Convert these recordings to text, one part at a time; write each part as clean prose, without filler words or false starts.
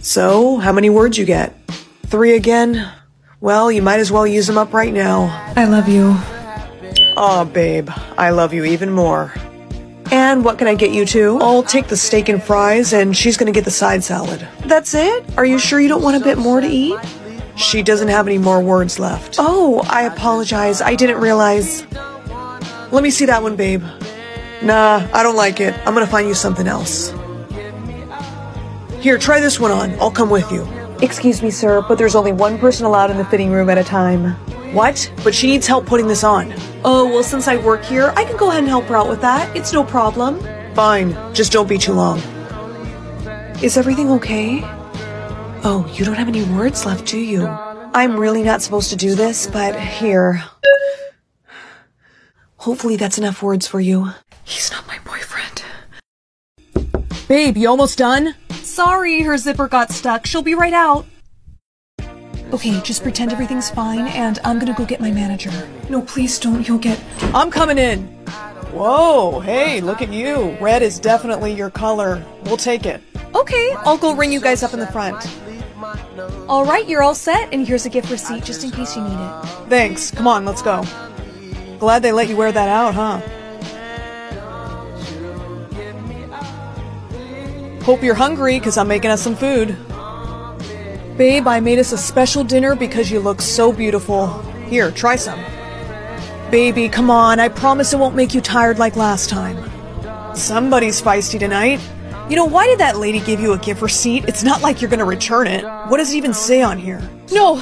So, how many words you get? 3 again? Well, you might as well use them up right now. I love you. Aw, babe. I love you even more. And what can I get you two? I'll take the steak and fries, and she's gonna get the side salad. That's it? Are you sure you don't want a bit more to eat? She doesn't have any more words left. Oh, I apologize. I didn't realize. Let me see that one, babe. Nah, I don't like it. I'm gonna find you something else. Here, try this one on. I'll come with you. Excuse me, sir, but there's only one person allowed in the fitting room at a time. What? But she needs help putting this on. Oh, well, since I work here, I can go ahead and help her out with that. It's no problem. Fine. Just don't be too long. Is everything okay? Oh, you don't have any words left, do you? I'm really not supposed to do this, but here. Hopefully that's enough words for you. He's not my boyfriend. Babe, you almost done? Sorry, her zipper got stuck. She'll be right out. Okay, just pretend everything's fine, and I'm gonna go get my manager. No, please don't. You'll get... I'm coming in. Whoa, hey, look at you. Red is definitely your color. We'll take it. Okay, I'll go ring you guys up in the front. All right, you're all set, and here's a gift receipt just in case you need it. Thanks. Come on, let's go. Glad they let you wear that out, huh? Hope you're hungry, because I'm making us some food. Babe, I made us a special dinner because you look so beautiful. Here, try some. Baby, come on. I promise it won't make you tired like last time. Somebody's feisty tonight. You know, why did that lady give you a gift receipt? It's not like you're gonna return it. What does it even say on here? No!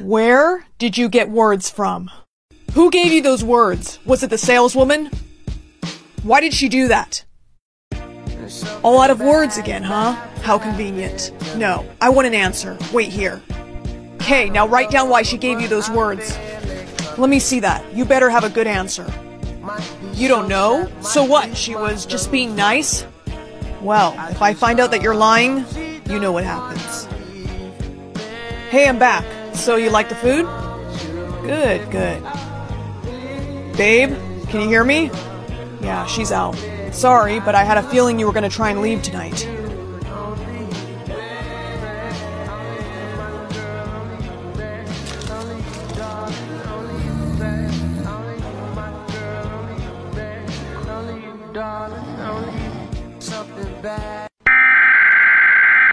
Where did you get words from? Who gave you those words? Was it the saleswoman? Why did she do that? All out of words again, huh? How convenient. No, I want an answer. Wait here. Okay, now write down why she gave you those words. Let me see that. You better have a good answer. You don't know? So what? She was just being nice? Well, if I find out that you're lying, you know what happens. Hey, I'm back. So you like the food? Good, good. Babe, can you hear me? Yeah, she's out. Sorry, but I had a feeling you were going to try and leave tonight.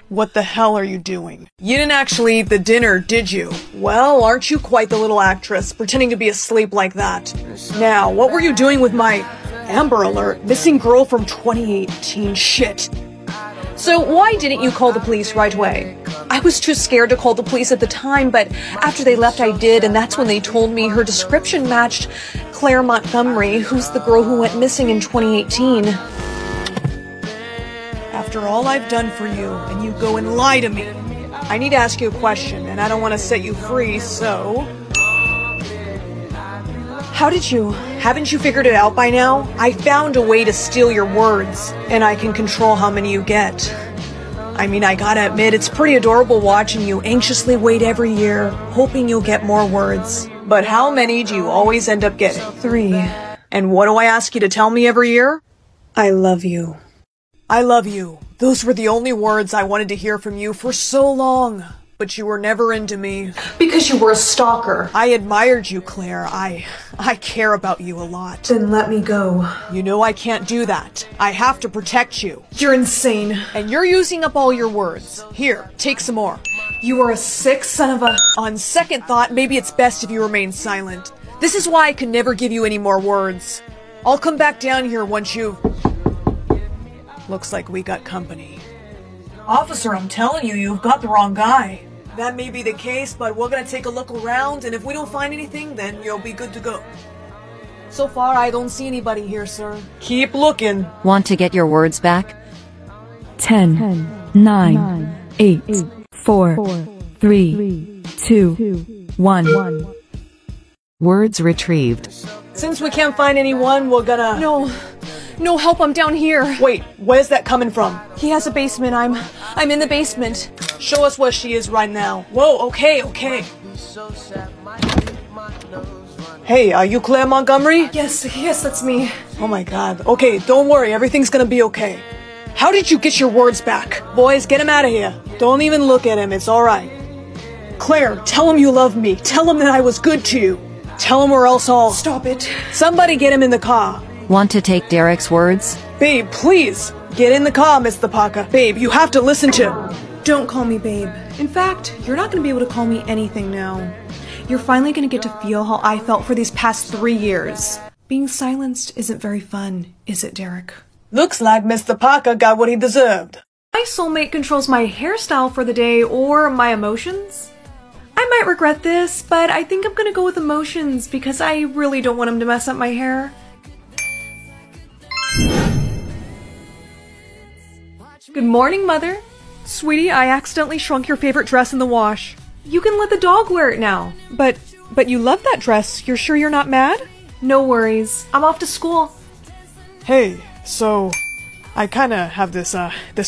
What the hell are you doing? You didn't actually eat the dinner, did you? Well, aren't you quite the little actress, pretending to be asleep like that? Now, what were you doing with my... Amber Alert, missing girl from 2018, shit. So why didn't you call the police right away? I was too scared to call the police at the time, but after they left I did, and that's when they told me her description matched Claire Montgomery, who's the girl who went missing in 2018. After all I've done for you, and you go and lie to me, I need to ask you a question, and I don't want to set you free, so... How did you? Haven't you figured it out by now? I found a way to steal your words, and I can control how many you get. I mean, I gotta admit, it's pretty adorable watching you anxiously wait every year, hoping you'll get more words. But how many do you always end up getting? 3. And what do I ask you to tell me every year? I love you. I love you. Those were the only words I wanted to hear from you for so long. But you were never into me. Because you were a stalker. I admired you, Claire. I care about you a lot. Then let me go. You know I can't do that. I have to protect you. You're insane. And you're using up all your words. Here, take some more. You are a sick son of a... On second thought, maybe it's best if you remain silent. This is why I can never give you any more words. I'll come back down here once you... Looks like we got company. Officer, I'm telling you, you've got the wrong guy. That may be the case, but we're gonna take a look around, and if we don't find anything, then you'll be good to go. So far, I don't see anybody here, sir. Keep looking. Want to get your words back? 10, 9, 8, 4, 3, 2, 1. Words retrieved. Since we can't find anyone, we're gonna... No help, I'm down here. Wait, where's that coming from? He has a basement, I'm in the basement. Show us where she is right now. Whoa, okay. Hey, are you Claire Montgomery? Yes, that's me. Oh my god. Okay, don't worry, everything's gonna be okay. How did you get your words back? Boys, get him out of here. Don't even look at him, it's alright. Claire, tell him you love me. Tell him that I was good to you. Tell him or else I'll— Stop it. Somebody get him in the car. Want to take Derek's words? Babe, please. Get in the car, Miss the Parker. Babe, you have to listen to— Don't call me babe. In fact, you're not going to be able to call me anything now. You're finally going to get to feel how I felt for these past 3 years. Being silenced isn't very fun, is it, Derek? Looks like Mr. Parker got what he deserved. My soulmate controls my hairstyle for the day or my emotions. I might regret this, but I think I'm gonna go with emotions because I really don't want him to mess up my hair. Good morning, Mother. Sweetie, I accidentally shrunk your favorite dress in the wash. You can let the dog wear it now. But you love that dress. You're sure you're not mad? No worries. I'm off to school. Hey. So, I kinda have this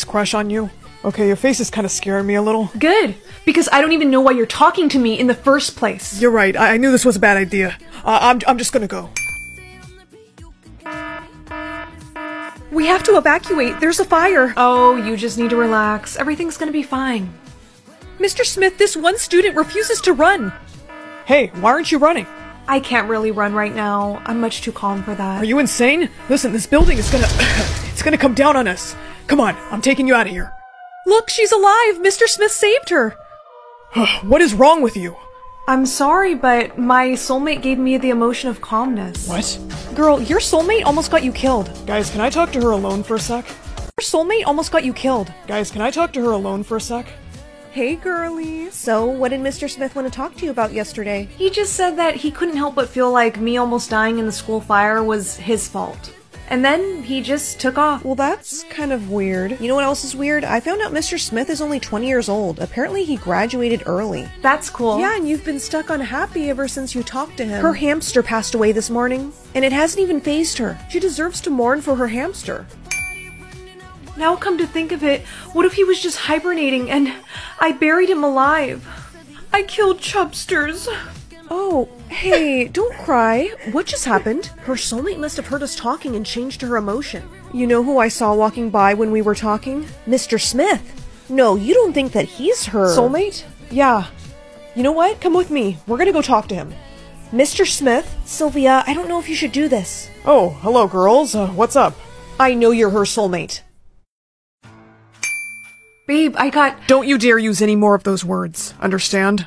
crush on you. Okay, your face is kinda scaring me a little. Good, because I don't even know why you're talking to me in the first place. You're right, I knew this was a bad idea. I'm just gonna go. We have to evacuate, there's a fire. Oh, you just need to relax. Everything's gonna be fine. Mr. Smith, this one student refuses to run. Hey, why aren't you running? I can't really run right now. I'm much too calm for that. Are you insane? Listen, this building is gonna... it's gonna come down on us. Come on, I'm taking you out of here. Look, she's alive! Mr. Smith saved her! What is wrong with you? I'm sorry, but my soulmate gave me the emotion of calmness. What? Girl, your soulmate almost got you killed. Guys, can I talk to her alone for a sec? Your soulmate almost got you killed. Guys, can I talk to her alone for a sec? Hey, girlie. So, what did Mr. Smith want to talk to you about yesterday? He just said that he couldn't help but feel like me almost dying in the school fire was his fault. And then he just took off. Well, that's kind of weird. You know what else is weird? I found out Mr. Smith is only 20 years old. Apparently, he graduated early. That's cool. Yeah, and you've been stuck unhappy ever since you talked to him. Her hamster passed away this morning, and it hasn't even fazed her. She deserves to mourn for her hamster. Now come to think of it, what if he was just hibernating and I buried him alive? I killed Chubsters. Oh, hey, don't cry. What just happened? Her soulmate must have heard us talking and changed her emotion. You know who I saw walking by when we were talking? Mr. Smith. No, you don't think that he's her... Soulmate? Yeah. You know what? Come with me. We're gonna go talk to him. Mr. Smith? Sylvia, I don't know if you should do this. Oh, hello, girls. What's up? I know you're her soulmate. Babe, I got— Don't you dare use any more of those words, understand?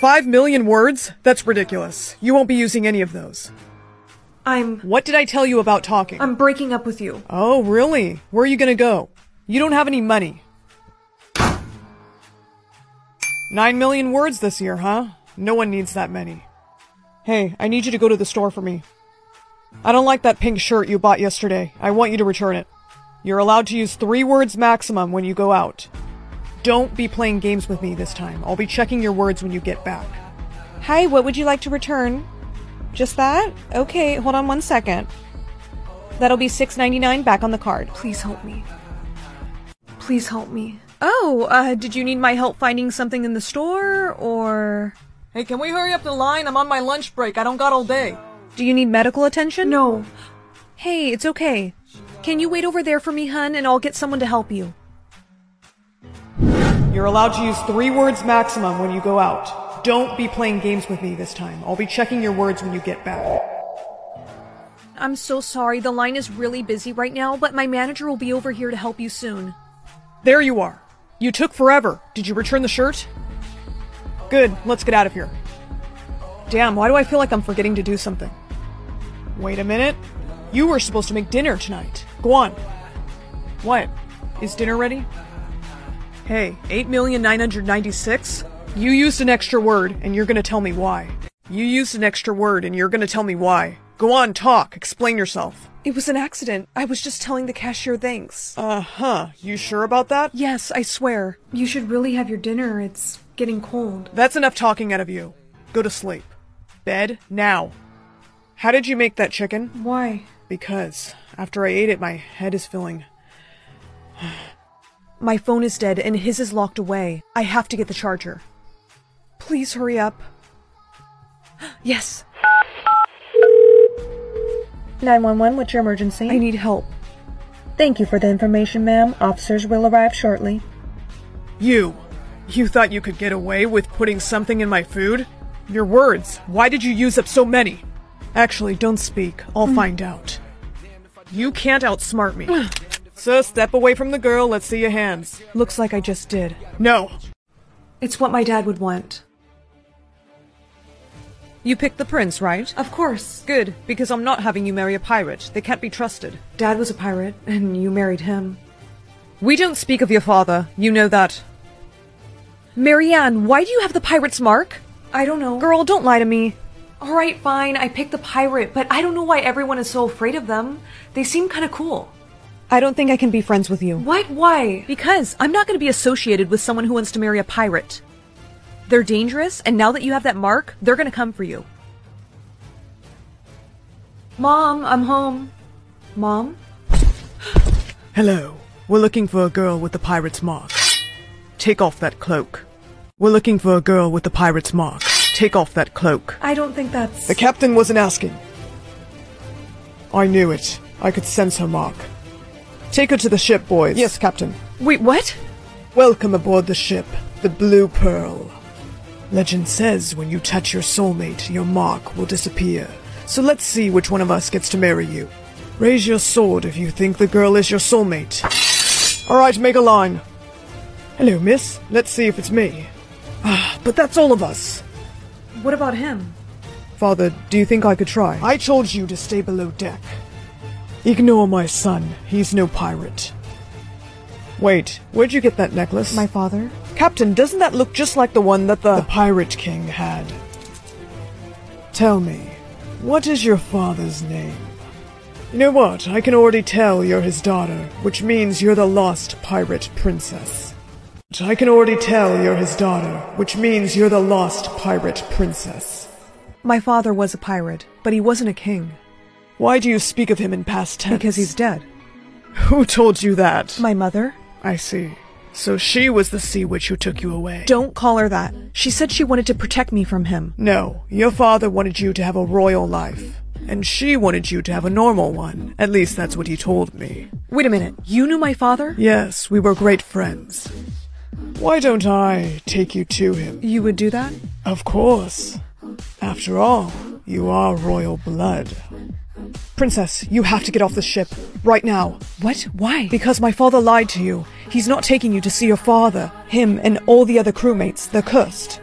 5 million words? That's ridiculous. You won't be using any of those. What did I tell you about talking? I'm breaking up with you. Oh, really? Where are you gonna go? You don't have any money. 9 million words this year, huh? No one needs that many. Hey, I need you to go to the store for me. I don't like that pink shirt you bought yesterday. I want you to return it. You're allowed to use 3 words maximum when you go out. Don't be playing games with me this time. I'll be checking your words when you get back. Hi, what would you like to return? Just that? Okay, hold on 1 second. That'll be $6.99 back on the card. Please help me. Please help me. Oh, did you need my help finding something in the store, or...? Hey, can we hurry up the line? I'm on my lunch break. I don't got all day. Do you need medical attention? No. Hey, it's okay. Can you wait over there for me, hun, and I'll get someone to help you. You're allowed to use 3 words maximum when you go out. Don't be playing games with me this time. I'll be checking your words when you get back. I'm so sorry. The line is really busy right now, but my manager will be over here to help you soon. There you are. You took forever. Did you return the shirt? Good. Let's get out of here. Damn, why do I feel like I'm forgetting to do something? Wait a minute. You were supposed to make dinner tonight. Go on. What? Is dinner ready? Hey, 8,996,000? You used an extra word, and you're gonna tell me why. You used an extra word, and you're gonna tell me why. Go on, talk. Explain yourself. It was an accident. I was just telling the cashier thanks. Uh-huh. You sure about that? Yes, I swear. You should really have your dinner. It's getting cold. That's enough talking out of you. Go to sleep. Bed now. How did you make that chicken? Why? Because after I ate it, my head is feeling... My phone is dead and his is locked away. I have to get the charger. Please hurry up. Yes. 911, what's your emergency? I need help. Thank you for the information, ma'am. Officers will arrive shortly. You thought you could get away with putting something in my food? Your words. Why did you use up so many? Actually, don't speak. I'll find out. You can't outsmart me. So step away from the girl. Let's see your hands. Looks like I just did. No. It's what my dad would want. You picked the prince, right? Of course. Good, because I'm not having you marry a pirate. They can't be trusted. Dad was a pirate, and you married him. We don't speak of your father. You know that. Marianne, why do you have the pirate's mark? I don't know. Girl, don't lie to me. Alright, fine. I picked the pirate, but I don't know why everyone is so afraid of them. They seem kind of cool. I don't think I can be friends with you. What? Why? Because I'm not going to be associated with someone who wants to marry a pirate. They're dangerous, and now that you have that mark, they're gonna come for you. Mom, I'm home. Mom? Hello. We're looking for a girl with the pirate's mark. Take off that cloak. We're looking for a girl with the pirate's mark. Take off that cloak. I don't think that's... The captain wasn't asking. I knew it. I could sense her mark. Take her to the ship, boys. Yes, Captain. Wait, what? Welcome aboard the ship, the Blue Pearl. Legend says when you touch your soulmate, your mark will disappear. So let's see which one of us gets to marry you. Raise your sword if you think the girl is your soulmate. Alright, make a line. Hello, miss. Let's see if it's me. But that's all of us. What about him? Father, do you think I could try? I told you to stay below deck. Ignore my son. He's no pirate. Wait, where'd you get that necklace? My father. Captain, doesn't that look just like the one that the Pirate King had? Tell me, what is your father's name? You know what? I can already tell you're his daughter, which means you're the Lost Pirate Princess. I can already tell you're his daughter, which means you're the Lost Pirate Princess. My father was a pirate, but he wasn't a king. Why do you speak of him in past tense? Because he's dead. Who told you that? My mother. I see. So she was the sea witch who took you away. Don't call her that. She said she wanted to protect me from him. No, your father wanted you to have a royal life, and she wanted you to have a normal one. At least that's what he told me. Wait a minute, you knew my father? Yes, we were great friends. Why don't I take you to him? You would do that? Of course. After all, you are royal blood. Princess, you have to get off the ship, right now. What? Why? Because my father lied to you. He's not taking you to see your father. Him and all the other crewmates, they're cursed.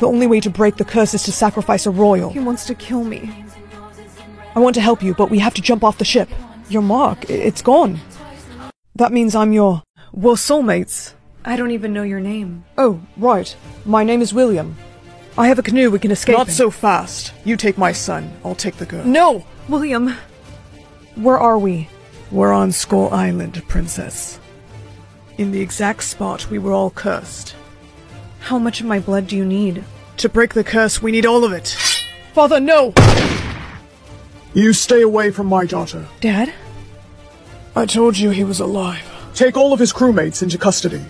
The only way to break the curse is to sacrifice a royal. He wants to kill me. I want to help you, but we have to jump off the ship. Your mark, it's gone. That means I'm your... We're soulmates. I don't even know your name. Oh, right. My name is William. I have a canoe we can escape. Not so fast. You take my son, I'll take the girl. No! William, where are we? We're on Skull Island, Princess. In the exact spot we were all cursed. How much of my blood do you need? To break the curse, we need all of it. Father, no! You stay away from my daughter. Dad? I told you he was alive. Take all of his crewmates into custody.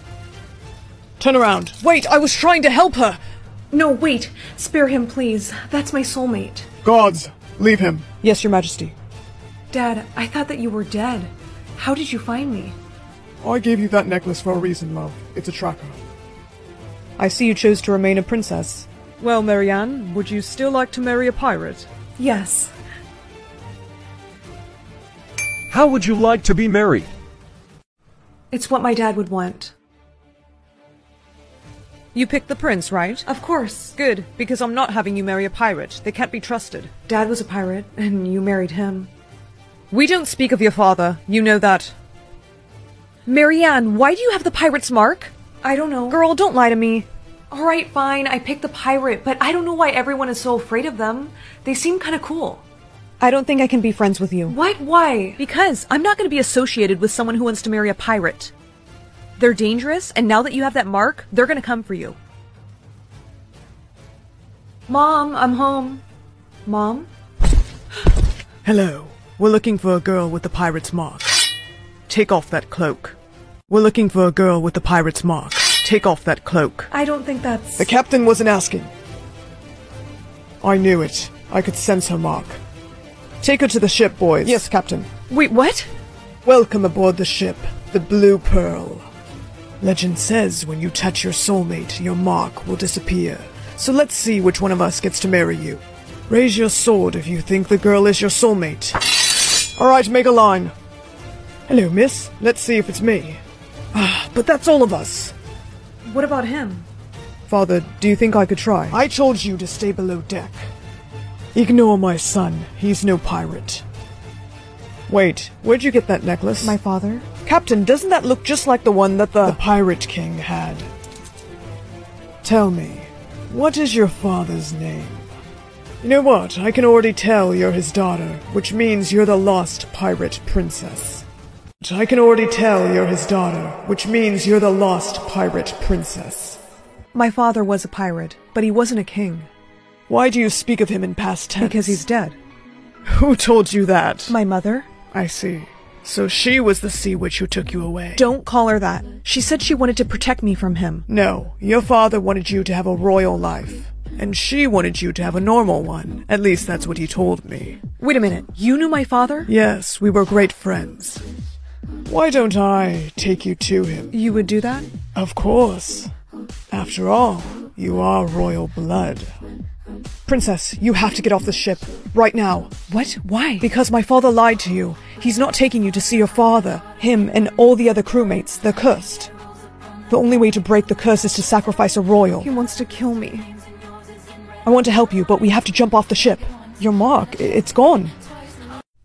Turn around. Wait, I was trying to help her! No, wait. Spare him, please. That's my soulmate. Gods! Leave him. Yes, Your Majesty. Dad, I thought that you were dead. How did you find me? I gave you that necklace for a reason, love. It's a tracker. I see you chose to remain a princess. Well, Marianne, would you still like to marry a pirate? Yes. How would you like to be married? It's what my dad would want. You picked the prince, right? Of course. Good, because I'm not having you marry a pirate. They can't be trusted. Dad was a pirate, and you married him. We don't speak of your father. You know that. Marianne, why do you have the pirate's mark? I don't know. Girl, don't lie to me. Alright, fine. I picked the pirate, but I don't know why everyone is so afraid of them. They seem kind of cool. I don't think I can be friends with you. What? Why? Because I'm not going to be associated with someone who wants to marry a pirate. They're dangerous, and now that you have that mark, they're gonna come for you. Mom, I'm home. Mom? Hello. We're looking for a girl with the pirate's mark. Take off that cloak. We're looking for a girl with the pirate's mark. Take off that cloak. I don't think that's... The captain wasn't asking. I knew it. I could sense her mark. Take her to the ship, boys. Yes, Captain. Wait, what? Welcome aboard the ship, the Blue Pearl. Legend says when you touch your soulmate, your mark will disappear. So let's see which one of us gets to marry you. Raise your sword if you think the girl is your soulmate. All right, make a line. Hello, miss. Let's see if it's me. But that's all of us. What about him? Father, do you think I could try? I told you to stay below deck. Ignore my son. He's no pirate. Wait, where'd you get that necklace? My father? Captain, doesn't that look just like the one that the Pirate King had? Tell me, what is your father's name? You know what? I can already tell you're his daughter, which means you're the Lost Pirate Princess. I can already tell you're his daughter, which means you're the Lost Pirate Princess. My father was a pirate, but he wasn't a king. Why do you speak of him in past tense? Because he's dead. Who told you that? My mother. I see. So she was the sea witch who took you away. Don't call her that. She said she wanted to protect me from him. No, your father wanted you to have a royal life. And she wanted you to have a normal one. At least that's what he told me. Wait a minute. You knew my father? Yes, we were great friends. Why don't I take you to him? You would do that? Of course. After all, you are royal blood. Princess, you have to get off the ship. Right now. What? Why? Because my father lied to you. He's not taking you to see your father. Him and all the other crewmates, they're cursed. The only way to break the curse is to sacrifice a royal. He wants to kill me. I want to help you, but we have to jump off the ship. Your mark, it's gone.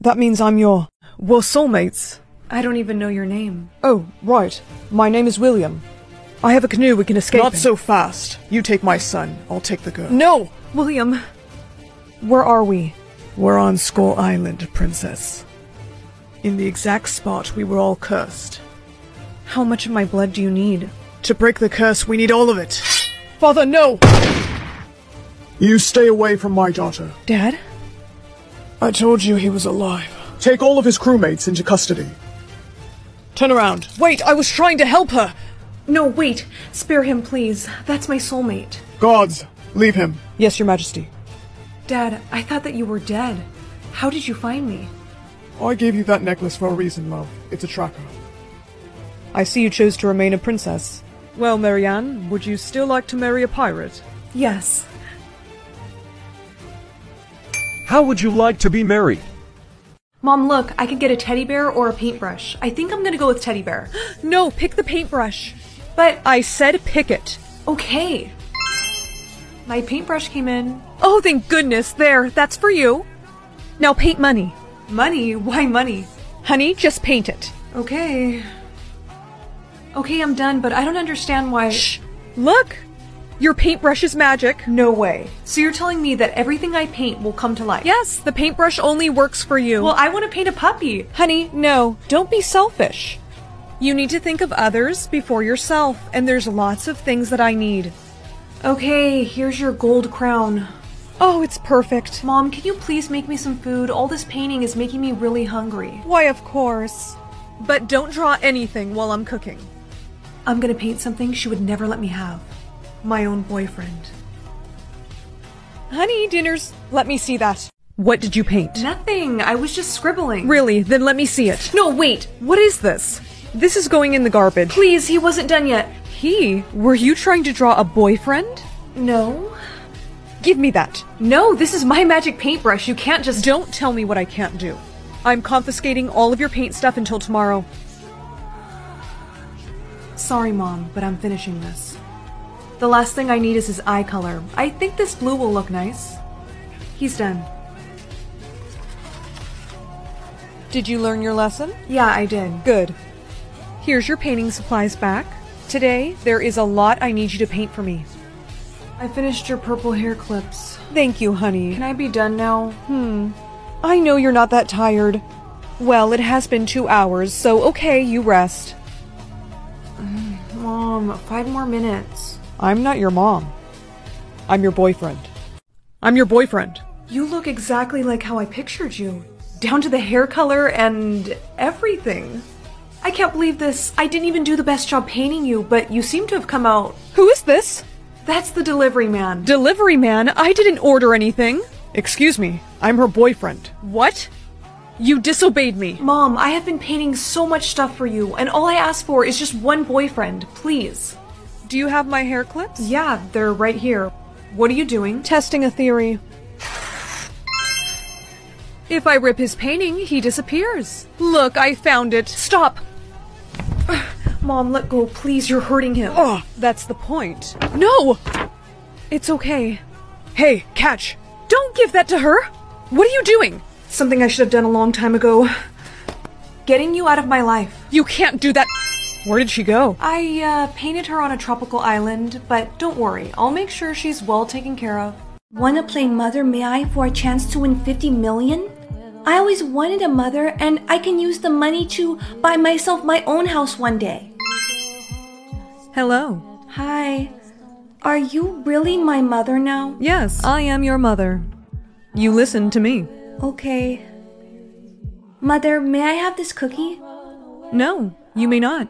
That means I'm your... Well, soulmates. I don't even know your name. Oh, right. My name is William. I have a canoe we can escape. Not so fast. You take my son. I'll take the girl. No! William, where are we? We're on Skull Island, Princess. In the exact spot we were all cursed. How much of my blood do you need? To break the curse, we need all of it. Father, no! You stay away from my daughter. Dad? I told you he was alive. Take all of his crewmates into custody. Turn around. Wait, I was trying to help her! No, wait. Spare him, please. That's my soulmate. Gods! Leave him. Yes, Your Majesty. Dad, I thought that you were dead. How did you find me? I gave you that necklace for a reason, love. It's a tracker. I see you chose to remain a princess. Well, Marianne, would you still like to marry a pirate? Yes. How would you like to be married? Mom, look, I could get a teddy bear or a paintbrush. I think I'm gonna go with teddy bear. No, pick the paintbrush. But I said pick it. Okay. My paintbrush came in. Oh, thank goodness. There, that's for you. Now paint money. Money? Why money? Honey, just paint it. Okay. Okay, I'm done, but I don't understand why... Shh! Look! Your paintbrush is magic. No way. So you're telling me that everything I paint will come to life? Yes, the paintbrush only works for you. Well, I want to paint a puppy. Honey, no. Don't be selfish. You need to think of others before yourself, and there's lots of things that I need. Okay, here's your gold crown. Oh, it's perfect. Mom, can you please make me some food? All this painting is making me really hungry. Why, of course. But don't draw anything while I'm cooking. I'm gonna paint something she would never let me have. My own boyfriend. Honey, dinner's... Let me see that. What did you paint? Nothing. I was just scribbling. Really? Then let me see it. No, wait. What is this? This is going in the garbage. Please, he wasn't done yet. He? Were you trying to draw a boyfriend? No. Give me that. No, this is my magic paintbrush. You can't just... Don't tell me what I can't do. I'm confiscating all of your paint stuff until tomorrow. Sorry, Mom, but I'm finishing this. The last thing I need is his eye color. I think this blue will look nice. He's done. Did you learn your lesson? Yeah, I did. Good. Here's your painting supplies back. Today, there is a lot I need you to paint for me. I finished your purple hair clips. Thank you, honey. Can I be done now? I know you're not that tired. Well, it has been 2 hours, so okay, you rest. Mom, 5 more minutes. I'm not your mom. I'm your boyfriend. I'm your boyfriend. You look exactly like how I pictured you. Down to the hair color and everything. I can't believe this. I didn't even do the best job painting you, but you seem to have come out... Who is this? That's the delivery man. Delivery man? I didn't order anything. Excuse me, I'm her boyfriend. What? You disobeyed me. Mom, I have been painting so much stuff for you, and all I asked for is just one boyfriend, please. Do you have my hair clips? Yeah, they're right here. What are you doing? Testing a theory. If I rip his painting, he disappears. Look, I found it. Stop! Mom, let go, please, you're hurting him. Oh, that's the point. No! It's okay. Hey, catch! Don't give that to her! What are you doing? Something I should have done a long time ago. Getting you out of my life. You can't do that! Where did she go? I, painted her on a tropical island, but don't worry, I'll make sure she's well taken care of. Wanna play Mother May I for a chance to win 50 million? I always wanted a mother, and I can use the money to buy myself my own house one day. Hello. Hi. Are you really my mother now? Yes, I am your mother. You listen to me. Okay. Mother, may I have this cookie? No, you may not.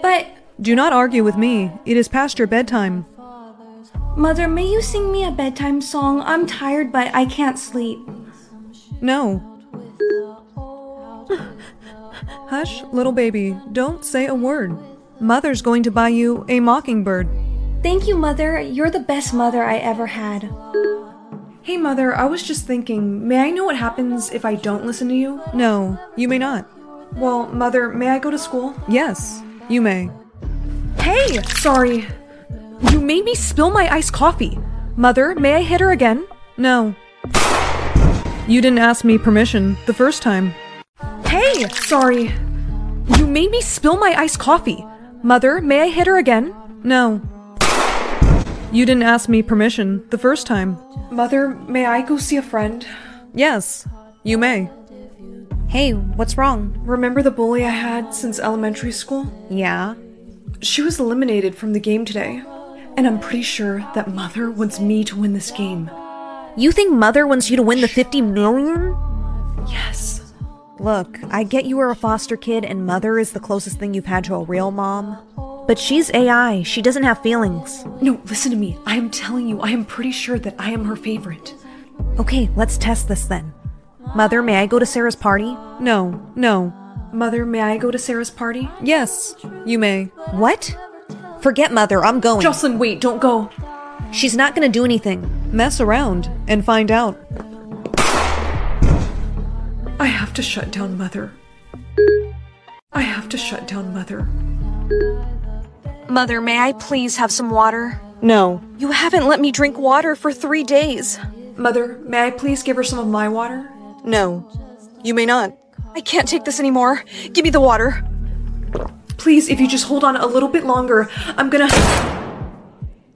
But... Do not argue with me. It is past your bedtime. Mother, may you sing me a bedtime song? I'm tired, but I can't sleep. No. Hush, little baby. Don't say a word. Mother's going to buy you a mockingbird. Thank you, Mother. You're the best mother I ever had. Hey, Mother, I was just thinking, may I know what happens if I don't listen to you? No, you may not. Well, Mother, may I go to school? Yes, you may. Hey! Sorry. You made me spill my iced coffee. Mother, may I hit her again? No. You didn't ask me permission the first time. Hey! Sorry. You made me spill my iced coffee. Mother, may I hit her again? No. You didn't ask me permission the first time. Mother, may I go see a friend? Yes, you may. Hey, what's wrong? Remember the bully I had since elementary school? Yeah. She was eliminated from the game today. And I'm pretty sure that Mother wants me to win this game. You think Mother wants you to win the 50 million? Yes. Look, I get you are a foster kid and Mother is the closest thing you've had to a real mom. But she's AI. She doesn't have feelings. No, listen to me. I am telling you, I am pretty sure that I am her favorite. Okay, let's test this then. Mother, may I go to Sarah's party? No, no. Mother, may I go to Sarah's party? Yes, you may. What? Forget Mother, I'm going. Jocelyn, wait, don't go. She's not gonna do anything. Mess around and find out. I have to shut down Mother. I have to shut down Mother. Mother, may I please have some water? No. You haven't let me drink water for 3 days. Mother, may I please give her some of my water? No. You may not. I can't take this anymore. Give me the water. Please, if you just hold on a little bit longer, I'm gonna...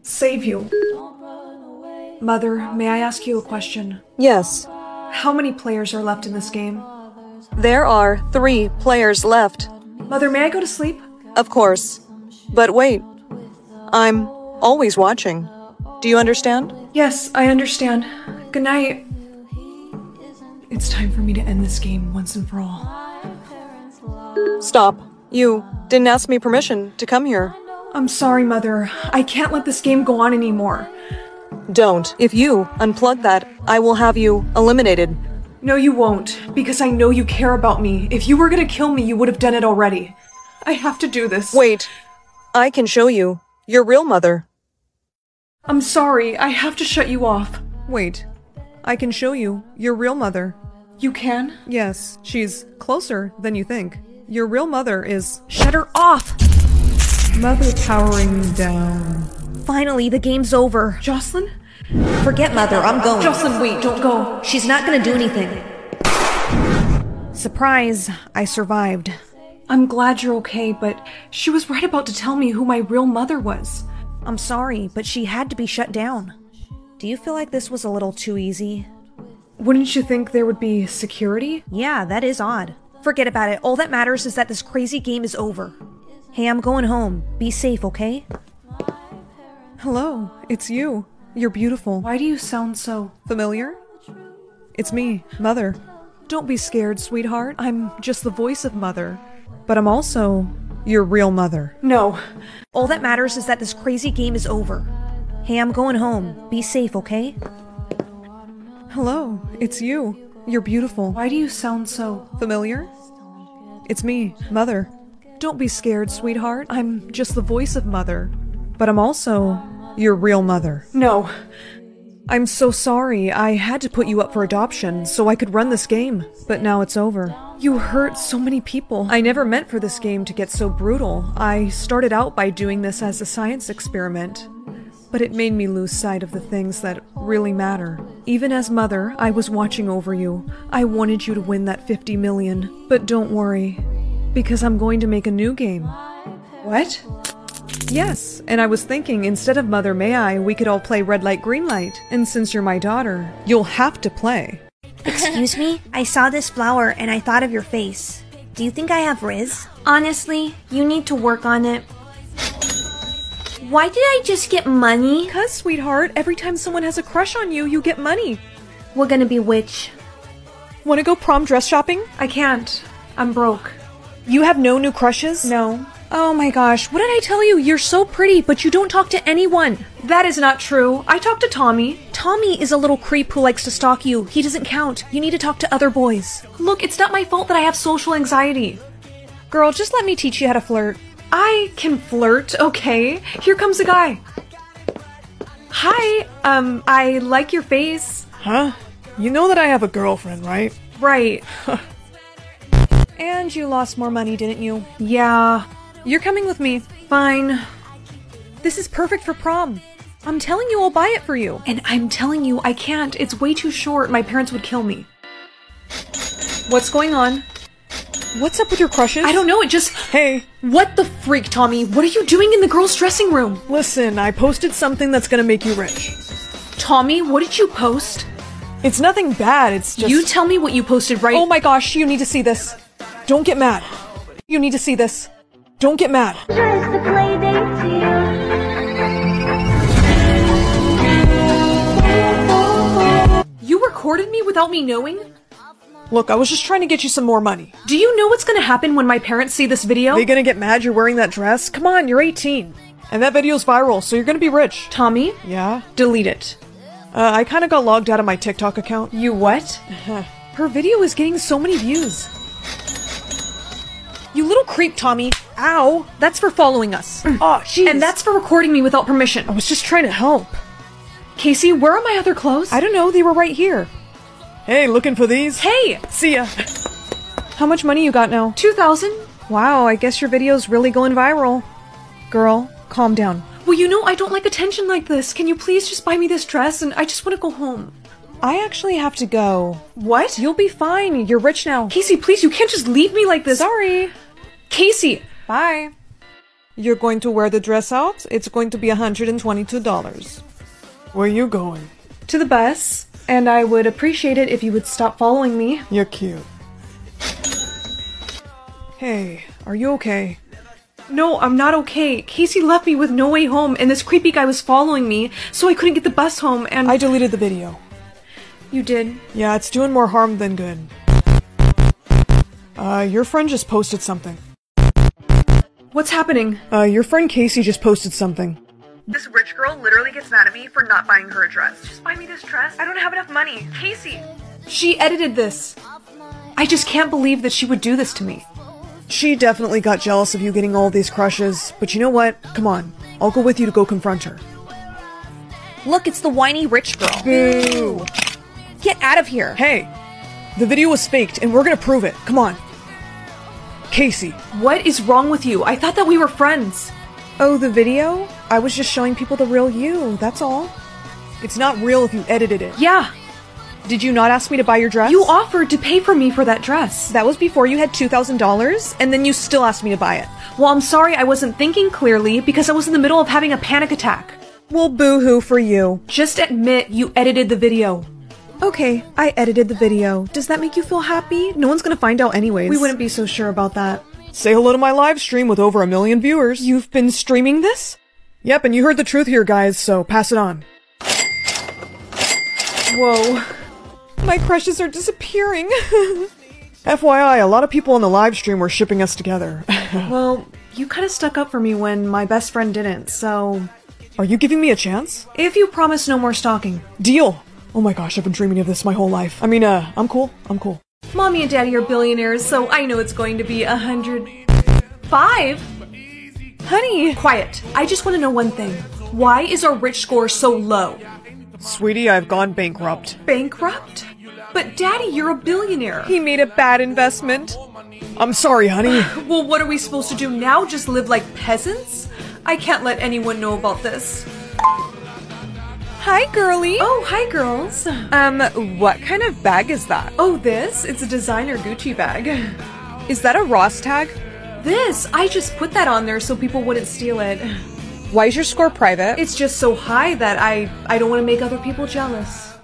save you. Mother, may I ask you a question? Yes. How many players are left in this game? There are 3 players left. Mother, may I go to sleep? Of course. But wait, I'm always watching. Do you understand? Yes, I understand. Good night. It's time for me to end this game once and for all. Stop. You didn't ask me permission to come here. I'm sorry, Mother. I can't let this game go on anymore. Don't. If you unplug that, I will have you eliminated. No, you won't, because I know you care about me. If you were gonna kill me, you would have done it already. I have to do this. Wait. I can show you your real mother. I'm sorry. I have to shut you off. Wait. I can show you your real mother. You can? Yes. She's closer than you think. Your real mother is... Shut her off! Mother powering down. Finally, the game's over. Jocelyn? Forget Mother. I'm going. Jocelyn, wait. Don't go. She's not gonna do anything. Surprise. I survived. I'm glad you're okay, but she was right about to tell me who my real mother was. I'm sorry, but she had to be shut down. Do you feel like this was a little too easy? Wouldn't you think there would be security? Yeah, that is odd. Forget about it. All that matters is that this crazy game is over. Hey, I'm going home. Be safe, okay? Hello, it's you. You're beautiful. Why do you sound so... familiar? It's me, Mother. Don't be scared, sweetheart. I'm just the voice of Mother. But I'm also your real mother. No. All that matters is that this crazy game is over. Hey, I'm going home. Be safe, okay? Hello, it's you. You're beautiful. Why do you sound so familiar? It's me, Mother. Don't be scared, sweetheart. I'm just the voice of Mother. But I'm also your real mother. No. I'm so sorry. I had to put you up for adoption so I could run this game. But now it's over. You hurt so many people. I never meant for this game to get so brutal. I started out by doing this as a science experiment. But it made me lose sight of the things that really matter. Even as Mother, I was watching over you. I wanted you to win that 50 million. But don't worry, because I'm going to make a new game. What? Yes, and I was thinking, instead of Mother May I, we could all play Red Light, Green Light. And since you're my daughter, you'll have to play. Excuse me? I saw this flower and I thought of your face. Do you think I have Riz? Honestly, you need to work on it. Why did I just get money? Because, sweetheart, every time someone has a crush on you, you get money. We're gonna be witch. Wanna go prom dress shopping? I can't. I'm broke. You have no new crushes? No. Oh my gosh, what did I tell you? You're so pretty, but you don't talk to anyone. That is not true. I talk to Tommy. Tommy is a little creep who likes to stalk you. He doesn't count. You need to talk to other boys. Look, it's not my fault that I have social anxiety. Girl, just let me teach you how to flirt. I can flirt, okay? Here comes a guy. Hi, I like your face. Huh? You know that I have a girlfriend, right? Right. And you lost more money, didn't you? Yeah. You're coming with me. Fine. This is perfect for prom. I'm telling you I'll buy it for you. And I'm telling you I can't. It's way too short. My parents would kill me. What's going on? What's up with your crushes? I don't know, it just— Hey. What the freak, Tommy? What are you doing in the girls' dressing room? Listen, I posted something that's gonna make you rich. Tommy, what did you post? It's nothing bad, it's just— You tell me what you posted, right— Oh my gosh, you need to see this. Don't get mad. You need to see this. Don't get mad. Just a play date to you. You recorded me without me knowing? Look, I was just trying to get you some more money. Do you know what's gonna happen when my parents see this video? They're gonna get mad you're wearing that dress? Come on, you're 18. And that video's viral, so you're gonna be rich. Tommy? Yeah? Delete it. I kinda got logged out of my TikTok account. You what? Her video is getting so many views. You little creep, Tommy. Ow. That's for following us. Oh, jeez. And that's for recording me without permission. I was just trying to help. Casey, where are my other clothes? I don't know, they were right here. Hey, looking for these? Hey! See ya! How much money you got now? 2,000. Wow, I guess your video's really going viral. Girl, calm down. Well, you know, I don't like attention like this. Can you please just buy me this dress? And I just want to go home. I actually have to go. What? You'll be fine. You're rich now. Casey, please, you can't just leave me like this. Sorry. Casey! Bye. You're going to wear the dress out? It's going to be $122. Where are you going? To the bus. And I would appreciate it if you would stop following me. You're cute. Hey, are you okay? No, I'm not okay. Casey left me with no way home, and this creepy guy was following me, so I couldn't get the bus home, and— I deleted the video. You did? Yeah, it's doing more harm than good. Your friend just posted something. What's happening? Your friend Casey just posted something. This rich girl literally gets mad at me for not buying her a dress. Just buy me this dress. I don't have enough money. Casey! She edited this. I just can't believe that she would do this to me. She definitely got jealous of you getting all these crushes. But you know what? Come on. I'll go with you to go confront her. Look, it's the whiny rich girl. Boo! Get out of here. Hey! The video was faked and we're gonna prove it. Come on. Casey. What is wrong with you? I thought that we were friends. Oh, the video? I was just showing people the real you, that's all. It's not real if you edited it. Yeah. Did you not ask me to buy your dress? You offered to pay for me for that dress. That was before you had $2,000, and then you still asked me to buy it. Well, I'm sorry I wasn't thinking clearly because I was in the middle of having a panic attack. Well, boo-hoo for you. Just admit you edited the video. Okay, I edited the video. Does that make you feel happy? No one's gonna find out anyways. We wouldn't be so sure about that. Say hello to my live stream with over 1 million viewers. You've been streaming this? Yep, and you heard the truth here, guys, so pass it on. Whoa. My crushes are disappearing. FYI, a lot of people on the live stream were shipping us together. Well, you kind of stuck up for me when my best friend didn't, so... Are you giving me a chance? If you promise no more stalking. Deal. Oh my gosh, I've been dreaming of this my whole life. I mean, I'm cool. Mommy and Daddy are billionaires, so I know it's going to be 105. Honey, quiet. I just want to know one thing. Why is our rich score so low? Sweetie, I've gone bankrupt. Bankrupt? But Daddy, you're a billionaire. He made a bad investment. I'm sorry, honey. Well, what are we supposed to do now? Just live like peasants? I can't let anyone know about this. Hi, girly. Oh, hi, girls. What kind of bag is that? Oh, this? It's a designer Gucci bag. Is that a Ross tag? This? I just put that on there so people wouldn't steal it. Why is your score private? It's just so high that I don't want to make other people jealous.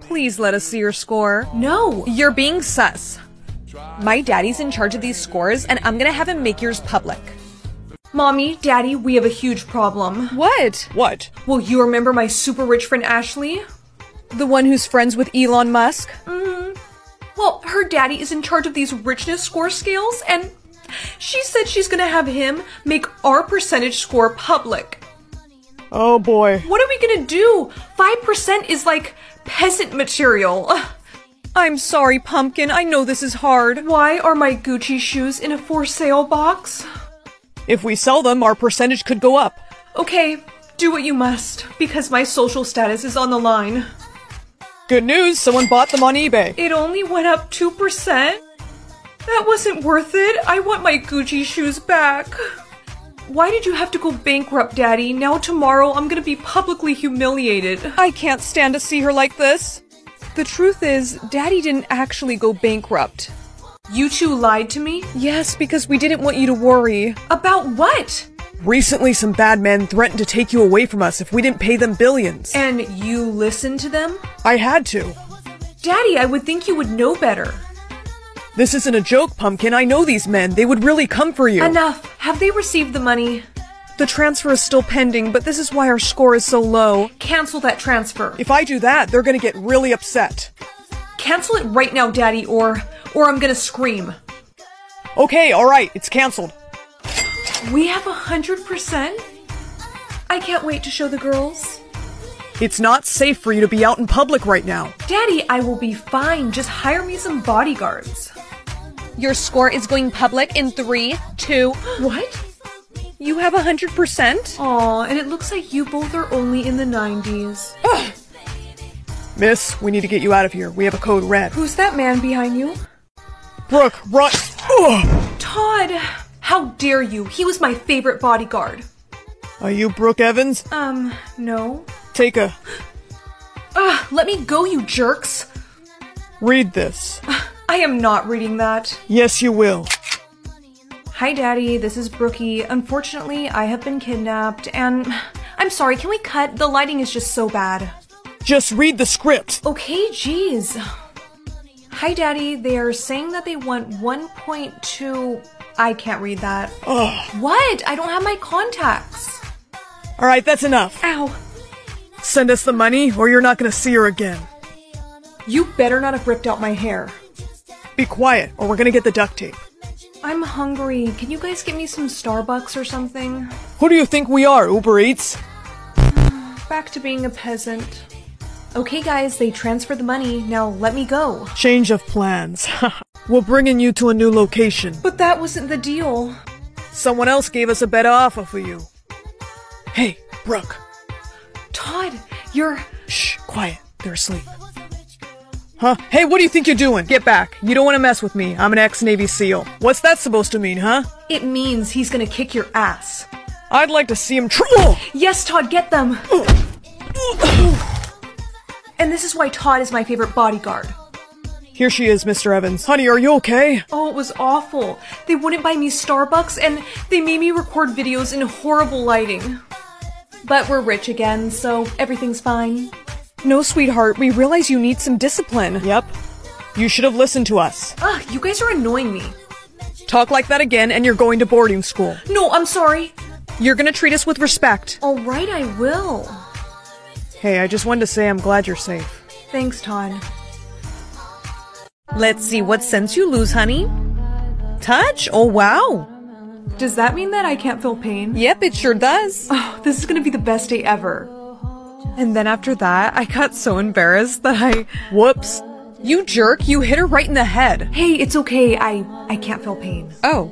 Please let us see your score. No. You're being sus. My daddy's in charge of these scores, and I'm gonna have him make yours public. Mommy, Daddy, we have a huge problem. What? What? Well, you remember my super rich friend Ashley? The one who's friends with Elon Musk? Mm-hmm. Well, her daddy is in charge of these richness score scales, and she said she's gonna have him make our percentage score public. Oh boy. What are we gonna do? 5% is like peasant material. I'm sorry, Pumpkin. I know this is hard. Why are my Gucci shoes in a for sale box? If we sell them, our percentage could go up. Okay, do what you must, because my social status is on the line. Good news, someone bought them on eBay. It only went up 2%. That wasn't worth it. I want my Gucci shoes back. Why did you have to go bankrupt, Daddy? Now tomorrow I'm gonna be publicly humiliated. I can't stand to see her like this. The truth is, Daddy didn't actually go bankrupt. You two lied to me? Yes, because we didn't want you to worry. About what? Recently, some bad men threatened to take you away from us if we didn't pay them billions. And you listened to them? I had to. Daddy, I would think you would know better. This isn't a joke, Pumpkin. I know these men. They would really come for you. Enough. Have they received the money? The transfer is still pending, but this is why our score is so low. Cancel that transfer. If I do that, they're gonna get really upset. Cancel it right now, Daddy, or I'm gonna scream. Okay, alright, it's canceled. We have 100%? I can't wait to show the girls. It's not safe for you to be out in public right now. Daddy, I will be fine. Just hire me some bodyguards. Your score is going public in 3, 2... What? You have 100%? Aw, and it looks like you both are only in the 90s. Ugh. Miss, we need to get you out of here. We have a code red. Who's that man behind you? Brooke, run! Ugh. Todd! How dare you? He was my favorite bodyguard. Are you Brooke Evans? No. Take a... Ugh, let me go, you jerks! Read this. I am not reading that. Yes, you will. Hi, Daddy, this is Brookie. Unfortunately, I have been kidnapped, and I'm sorry, can we cut? The lighting is just so bad. Just read the script. Okay, geez. Hi, Daddy, they are saying that they want 1.2... I can't read that. Ugh. What? I don't have my contacts. All right, that's enough. Ow. Send us the money, or you're not gonna see her again. You better not have ripped out my hair. Be quiet, or we're gonna get the duct tape. I'm hungry. Can you guys get me some Starbucks or something? Who do you think we are, Uber Eats? Back to being a peasant. Okay, guys, they transferred the money. Now let me go. Change of plans. We're bringing you to a new location. But that wasn't the deal. Someone else gave us a better offer for you. Hey, Brooke. Todd, you're... Shh, quiet. They're asleep. Huh? Hey, what do you think you're doing? Get back. You don't want to mess with me. I'm an ex-Navy SEAL. What's that supposed to mean, huh? It means he's gonna kick your ass. I'd like to see him Yes, Todd, get them! And this is why Todd is my favorite bodyguard. Here she is, Mr. Evans. Honey, are you okay? Oh, it was awful. They wouldn't buy me Starbucks, and they made me record videos in horrible lighting. But we're rich again, so everything's fine. No, sweetheart, we realize you need some discipline. Yep. You should have listened to us. Ugh, you guys are annoying me. Talk like that again and you're going to boarding school. No, I'm sorry. You're gonna treat us with respect. All right, I will. Hey, I just wanted to say I'm glad you're safe. Thanks, Todd. Let's see what sense you lose, honey. Touch? Oh, wow. Does that mean that I can't feel pain? Yep, it sure does. Oh, this is gonna be the best day ever. And then after that, I got so embarrassed that I... Whoops. You jerk, you hit her right in the head. Hey, it's okay. I can't feel pain. Oh.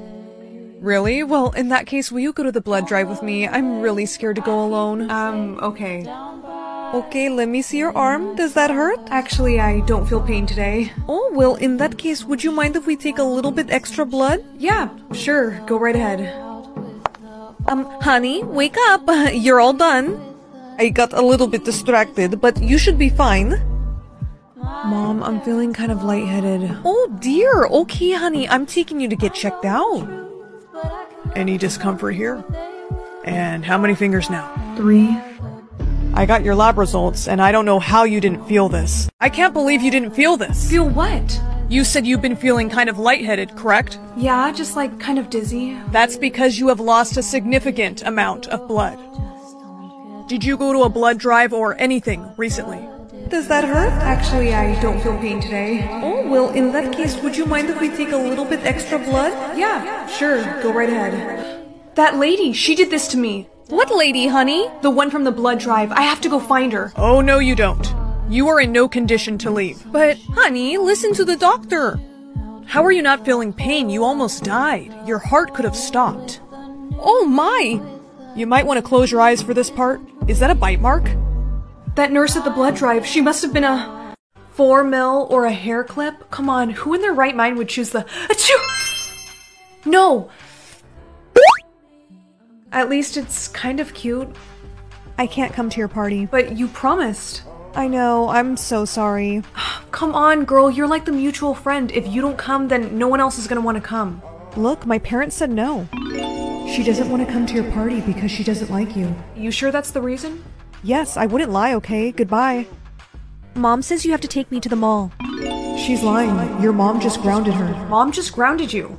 Really? Well, in that case, will you go to the blood drive with me? I'm really scared to go alone. Okay. Okay, let me see your arm. Does that hurt? Actually, I don't feel pain today. Oh, well, in that case, would you mind if we take a little bit extra blood? Yeah, sure. Go right ahead. Honey, wake up. You're all done. I got a little bit distracted, but you should be fine. Mom, I'm feeling kind of lightheaded. Oh, dear. Okay, honey. I'm taking you to get checked out. Any discomfort here? And how many fingers now? 3. I got your lab results, and I don't know how you didn't feel this. I can't believe you didn't feel this. Feel what? You said you've been feeling kind of lightheaded, correct? Yeah, just like kind of dizzy. That's because you have lost a significant amount of blood. Did you go to a blood drive or anything recently? Does that hurt? Actually, I don't feel pain today. Oh, well, in that case, would you mind if we take a little bit extra blood? Yeah, sure. Go right ahead. That lady, she did this to me. What lady, honey? The one from the blood drive. I have to go find her. Oh, no, you don't. You are in no condition to leave. But, honey, listen to the doctor. How are you not feeling pain? You almost died. Your heart could have stopped. Oh, my. You might want to close your eyes for this part. Is that a bite mark? That nurse at the blood drive, she must have been a 4mm or a hair clip. Come on, who in their right mind would choose the... Achoo! No! At least it's kind of cute. I can't come to your party. But you promised. I know, I'm so sorry. Come on, girl, you're like the mutual friend. If you don't come, then no one else is gonna want to come. Look, my parents said no. She doesn't want to come to your party because she doesn't like you. You sure that's the reason? Yes, I wouldn't lie, okay? Goodbye. Mom says you have to take me to the mall. She's lying. Your mom just grounded her. Mom just grounded you.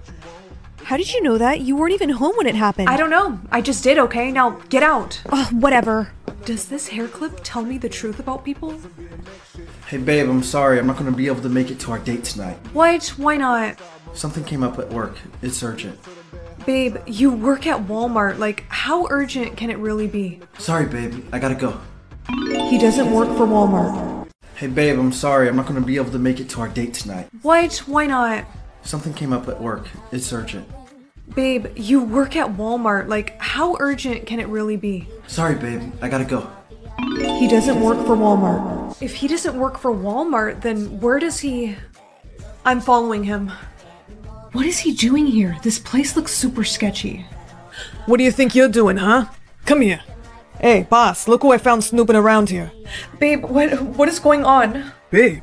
How did you know that? You weren't even home when it happened. I don't know. I just did, okay? Now get out. Oh, whatever. Does this hair clip tell me the truth about people? Hey, babe, I'm sorry. I'm not going to be able to make it to our date tonight. What? Why not? Something came up at work. It's urgent. Babe, you work at Walmart. Like, how urgent can it really be? Sorry, babe. I gotta go. He doesn't work for Walmart. Hey, babe, I'm sorry. I'm not gonna be able to make it to our date tonight. What? Why not? Something came up at work. It's urgent. Babe, you work at Walmart. Like, how urgent can it really be? Sorry, babe. I gotta go. He doesn't work for Walmart. If he doesn't work for Walmart, then where does he... I'm following him. What is he doing here? This place looks super sketchy. What do you think you're doing, huh? Come here. Hey, boss, look who I found snooping around here. Babe, what is going on? Babe,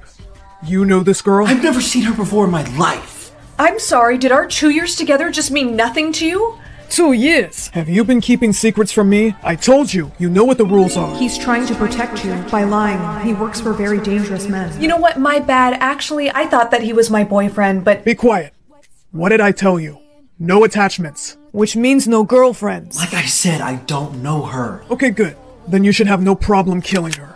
you know this girl? I've never seen her before in my life. I'm sorry, did our 2 years together just mean nothing to you? 2 years? Have you been keeping secrets from me? I told you, you know what the rules are. He's trying to protect you by lying. He works for very dangerous men. You know what, my bad. Actually, I thought that he was my boyfriend, but... Be quiet. What did I tell you? No attachments. Which means no girlfriends. Like I said, I don't know her. Okay, good. Then you should have no problem killing her.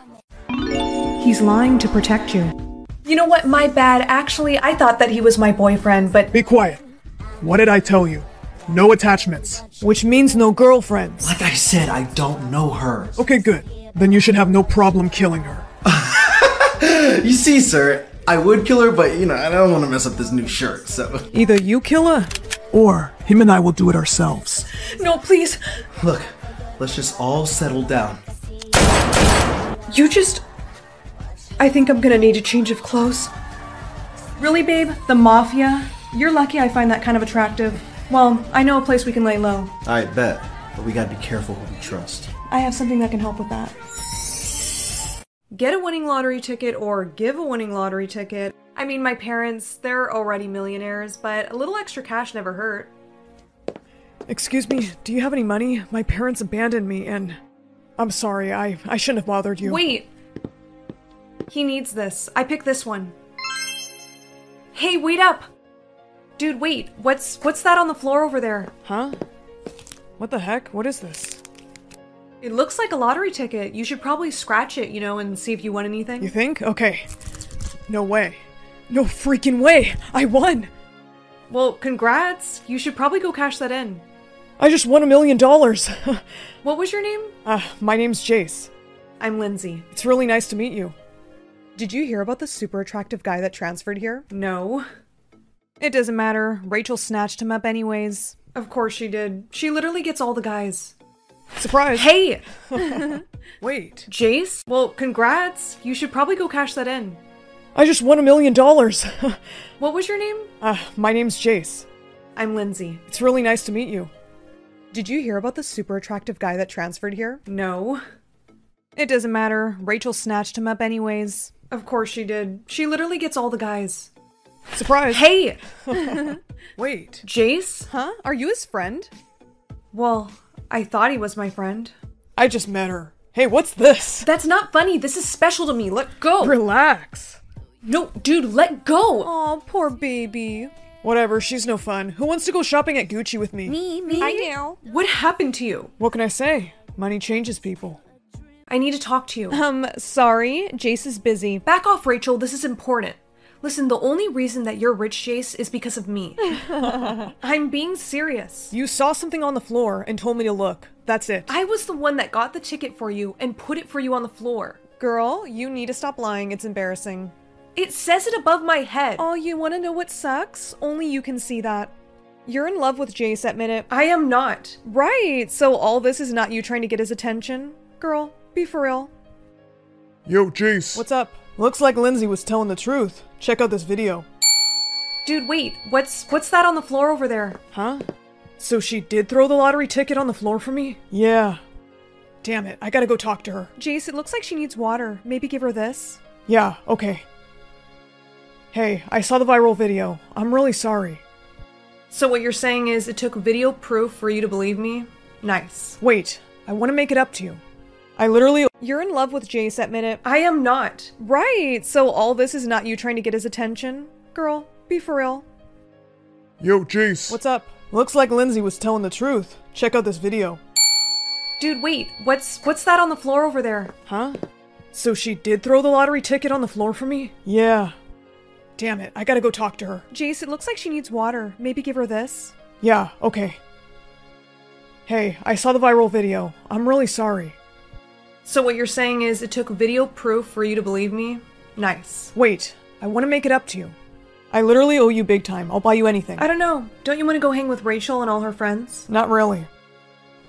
He's lying to protect you. You know what? My bad. Actually, I thought that he was my boyfriend, but... Be quiet. What did I tell you? No attachments. Which means no girlfriends. Like I said, I don't know her. Okay, good. Then you should have no problem killing her. You see, sir... I would kill her, but, you know, I don't want to mess up this new shirt, so... Either you kill her, or him and I will do it ourselves. No, please! Look, let's just all settle down. You just... I think I'm gonna need a change of clothes. Really, babe? The mafia? You're lucky I find that kind of attractive. Well, I know a place we can lay low. I bet, but we gotta be careful who we trust. I have something that can help with that. Get a winning lottery ticket or give a winning lottery ticket. I mean, my parents, they're already millionaires, but a little extra cash never hurt. Excuse me, do you have any money? My parents abandoned me and... I'm sorry, I shouldn't have bothered you. Wait! He needs this. I picked this one. Hey, wait up! Dude, wait, what's that on the floor over there? Huh? What the heck? What is this? It looks like a lottery ticket. You should probably scratch it, you know, and see if you won anything. You think? Okay. No way. No freaking way! I won! Well, congrats. You should probably go cash that in. I just won $1 million. What was your name? My name's Jace. I'm Lindsay. It's really nice to meet you. Did you hear about the super attractive guy that transferred here? No. It doesn't matter. Rachel snatched him up anyways. Of course she did. She literally gets all the guys. Surprise. Hey! Wait. Jace? Well, congrats. You should probably go cash that in. I just won $1 million. What was your name? My name's Jace. I'm Lindsay. It's really nice to meet you. Did you hear about the super attractive guy that transferred here? No. It doesn't matter. Rachel snatched him up anyways. Of course she did. She literally gets all the guys. Surprise. Hey! Wait. Jace? Huh? Are you his friend? Well, I thought he was my friend. I just met her. Hey, what's this? That's not funny. This is special to me. Let go. Relax. No, dude, let go. Aw, poor baby. Whatever, she's no fun. Who wants to go shopping at Gucci with me? Me. I do. What happened to you? What can I say? Money changes people. I need to talk to you. Sorry, Jace is busy. Back off, Rachel. This is important. Listen, the only reason that you're rich, Jace, is because of me. I'm being serious. You saw something on the floor and told me to look. That's it. I was the one that got the ticket for you and put it for you on the floor. Girl, you need to stop lying. It's embarrassing. It says it above my head. Oh, you want to know what sucks? Only you can see that. You're in love with Jace, admit it. I am not. Right, so all this is not you trying to get his attention? Girl, be for real. Yo, Jace. What's up? Looks like Lindsay was telling the truth. Check out this video. Dude, wait. What's that on the floor over there? Huh? So she did throw the lottery ticket on the floor for me? Yeah. Damn it, I gotta go talk to her. Jace, it looks like she needs water. Maybe give her this? Yeah, okay. Hey, I saw the viral video. I'm really sorry. So what you're saying is it took video proof for you to believe me? Nice. Wait, I want to make it up to you. I literally- You're in love with Jace, admit it. I am not. Right, so all this is not you trying to get his attention? Girl, be for real. Yo, Jace. What's up? Looks like Lindsay was telling the truth. Check out this video. Dude, wait. What's that on the floor over there? Huh? So she did throw the lottery ticket on the floor for me? Yeah. Damn it, I gotta go talk to her. Jace, it looks like she needs water. Maybe give her this? Yeah, okay. Hey, I saw the viral video. I'm really sorry. So what you're saying is it took video proof for you to believe me? Nice. Wait, I want to make it up to you. I literally owe you big time. I'll buy you anything. I don't know. Don't you want to go hang with Rachel and all her friends? Not really.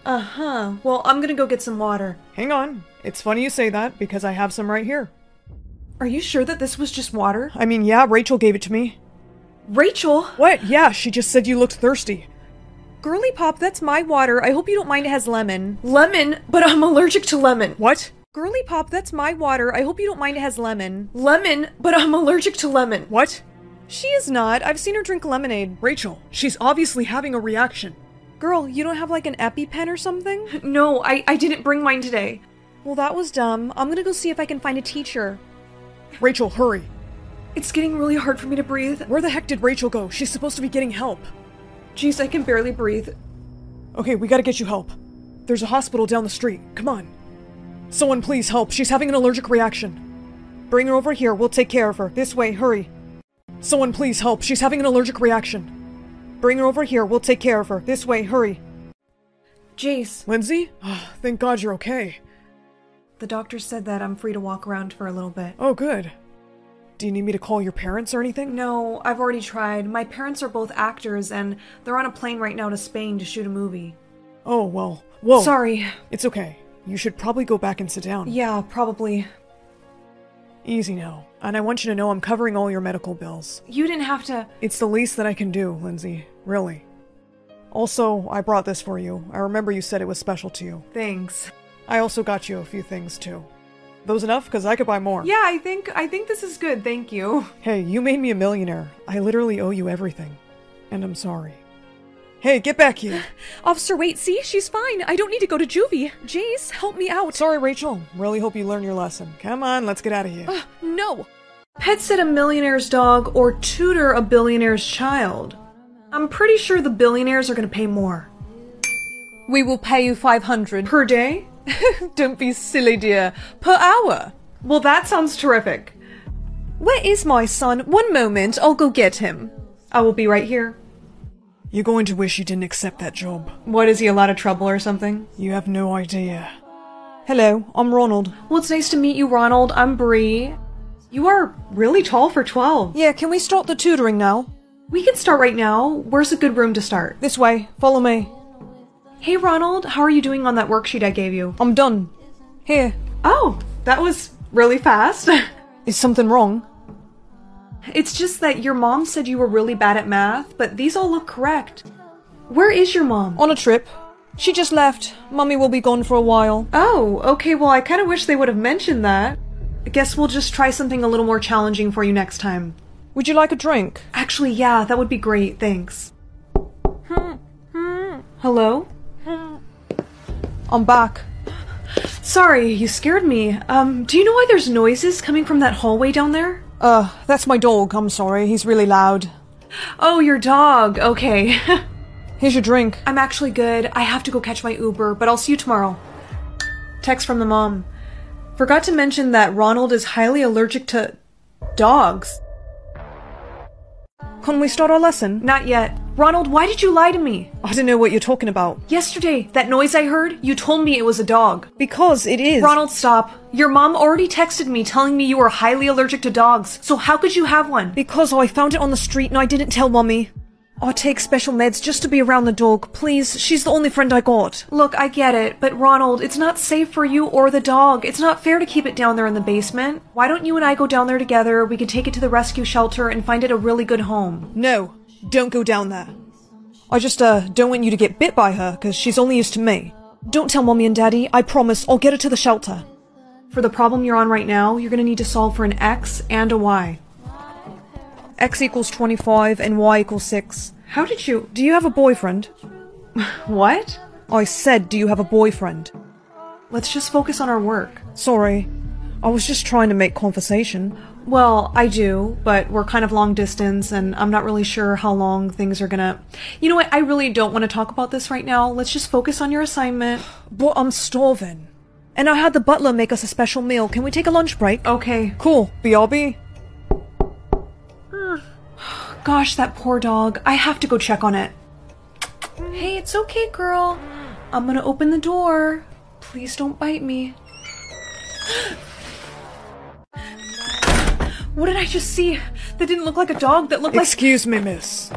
Uh-huh. Well, I'm gonna go get some water. Hang on. It's funny you say that because I have some right here. Are you sure that this was just water? I mean, yeah, Rachel gave it to me. Rachel? What? Yeah, she just said you looked thirsty. Girly Pop, that's my water. I hope you don't mind it has lemon. Lemon? But I'm allergic to lemon. What? Girly Pop, that's my water. I hope you don't mind it has lemon. Lemon? But I'm allergic to lemon. What? She is not. I've seen her drink lemonade. Rachel, she's obviously having a reaction. Girl, you don't have like an EpiPen or something? No, I didn't bring mine today. Well, that was dumb. I'm gonna go see if I can find a teacher. Rachel, hurry. It's getting really hard for me to breathe. Where the heck did Rachel go? She's supposed to be getting help. Jeez, I can barely breathe. Okay, we gotta get you help. There's a hospital down the street. Come on. Someone please help. She's having an allergic reaction. Bring her over here. We'll take care of her. This way, hurry. Someone please help. She's having an allergic reaction. Bring her over here. We'll take care of her. This way, hurry. Jeez. Lindsay? Oh, thank God you're okay. The doctor said that I'm free to walk around for a little bit. Oh, good. Do you need me to call your parents or anything? No, I've already tried. My parents are both actors and they're on a plane right now to Spain to shoot a movie. Oh, well, whoa. Sorry. It's okay. You should probably go back and sit down. Yeah, probably. Easy now. And I want you to know I'm covering all your medical bills. You didn't have to... It's the least that I can do, Lindsay. Really. Also, I brought this for you. I remember you said it was special to you. Thanks. I also got you a few things, too. Those enough? Because I could buy more. Yeah, I think this is good, thank you. Hey, you made me a millionaire. I literally owe you everything. And I'm sorry. Hey, get back here! Officer, wait, see? She's fine. I don't need to go to juvie. Jace, help me out. Sorry, Rachel. Really hope you learned your lesson. Come on, let's get out of here. No! Pet sit a millionaire's dog or tutor a billionaire's child. I'm pretty sure the billionaires are going to pay more. We will pay you $500. Per day? Don't be silly, dear. Per hour. Well, that sounds terrific. Where is my son? One moment, I'll go get him. I will be right here. You're going to wish you didn't accept that job. What, is he a lot of trouble or something? You have no idea. Hello, I'm Ronald. Well, it's nice to meet you, Ronald. I'm Bree. You are really tall for 12. Yeah, can we start the tutoring now? We can start right now. Where's a good room to start? This way. Follow me. Hey, Ronald. How are you doing on that worksheet I gave you? I'm done. Here. Oh, that was really fast. Is something wrong? It's just that your mom said you were really bad at math, but these all look correct. Where is your mom? On a trip. She just left. Mummy will be gone for a while. Oh, okay, well I kind of wish they would have mentioned that. I guess we'll just try something a little more challenging for you next time. Would you like a drink? Actually, yeah, that would be great, thanks. Hello? I'm back. Sorry, you scared me. Do you know why there's noises coming from that hallway down there? That's my dog, I'm sorry. He's really loud. Oh, your dog, okay. Here's your drink. I'm actually good. I have to go catch my Uber, but I'll see you tomorrow. Text from the mom. Forgot to mention that Ronald is highly allergic to dogs. Can we start our lesson? Not yet. Ronald, why did you lie to me? I don't know what you're talking about. Yesterday, that noise I heard, you told me it was a dog. Because it is. Ronald, stop. Your mom already texted me telling me you were highly allergic to dogs, so how could you have one? Because I found it on the street and I didn't tell Mummy. I'll take special meds just to be around the dog, please. She's the only friend I got. Look, I get it, but Ronald, it's not safe for you or the dog. It's not fair to keep it down there in the basement. Why don't you and I go down there together? We can take it to the rescue shelter and find it a really good home. No, don't go down there. I just, don't want you to get bit by her, because she's only used to me. Don't tell Mommy and Daddy. I promise I'll get her to the shelter. For the problem you're on right now, you're gonna need to solve for an X and a Y. X equals 25 and Y equals 6. How did you... Do you have a boyfriend? What? I said, do you have a boyfriend? Let's just focus on our work. Sorry. I was just trying to make conversation. Well, I do, but we're kind of long distance and I'm not really sure how long things are gonna... You know what? I really don't want to talk about this right now. Let's just focus on your assignment. But I'm starving. And I had the butler make us a special meal. Can we take a lunch break? Okay. Cool. BRB. Gosh, that poor dog. I have to go check on it. Hey, it's okay, girl. I'm gonna open the door. Please don't bite me. What did I just see? That didn't look like a dog. That looked like— Excuse me, miss.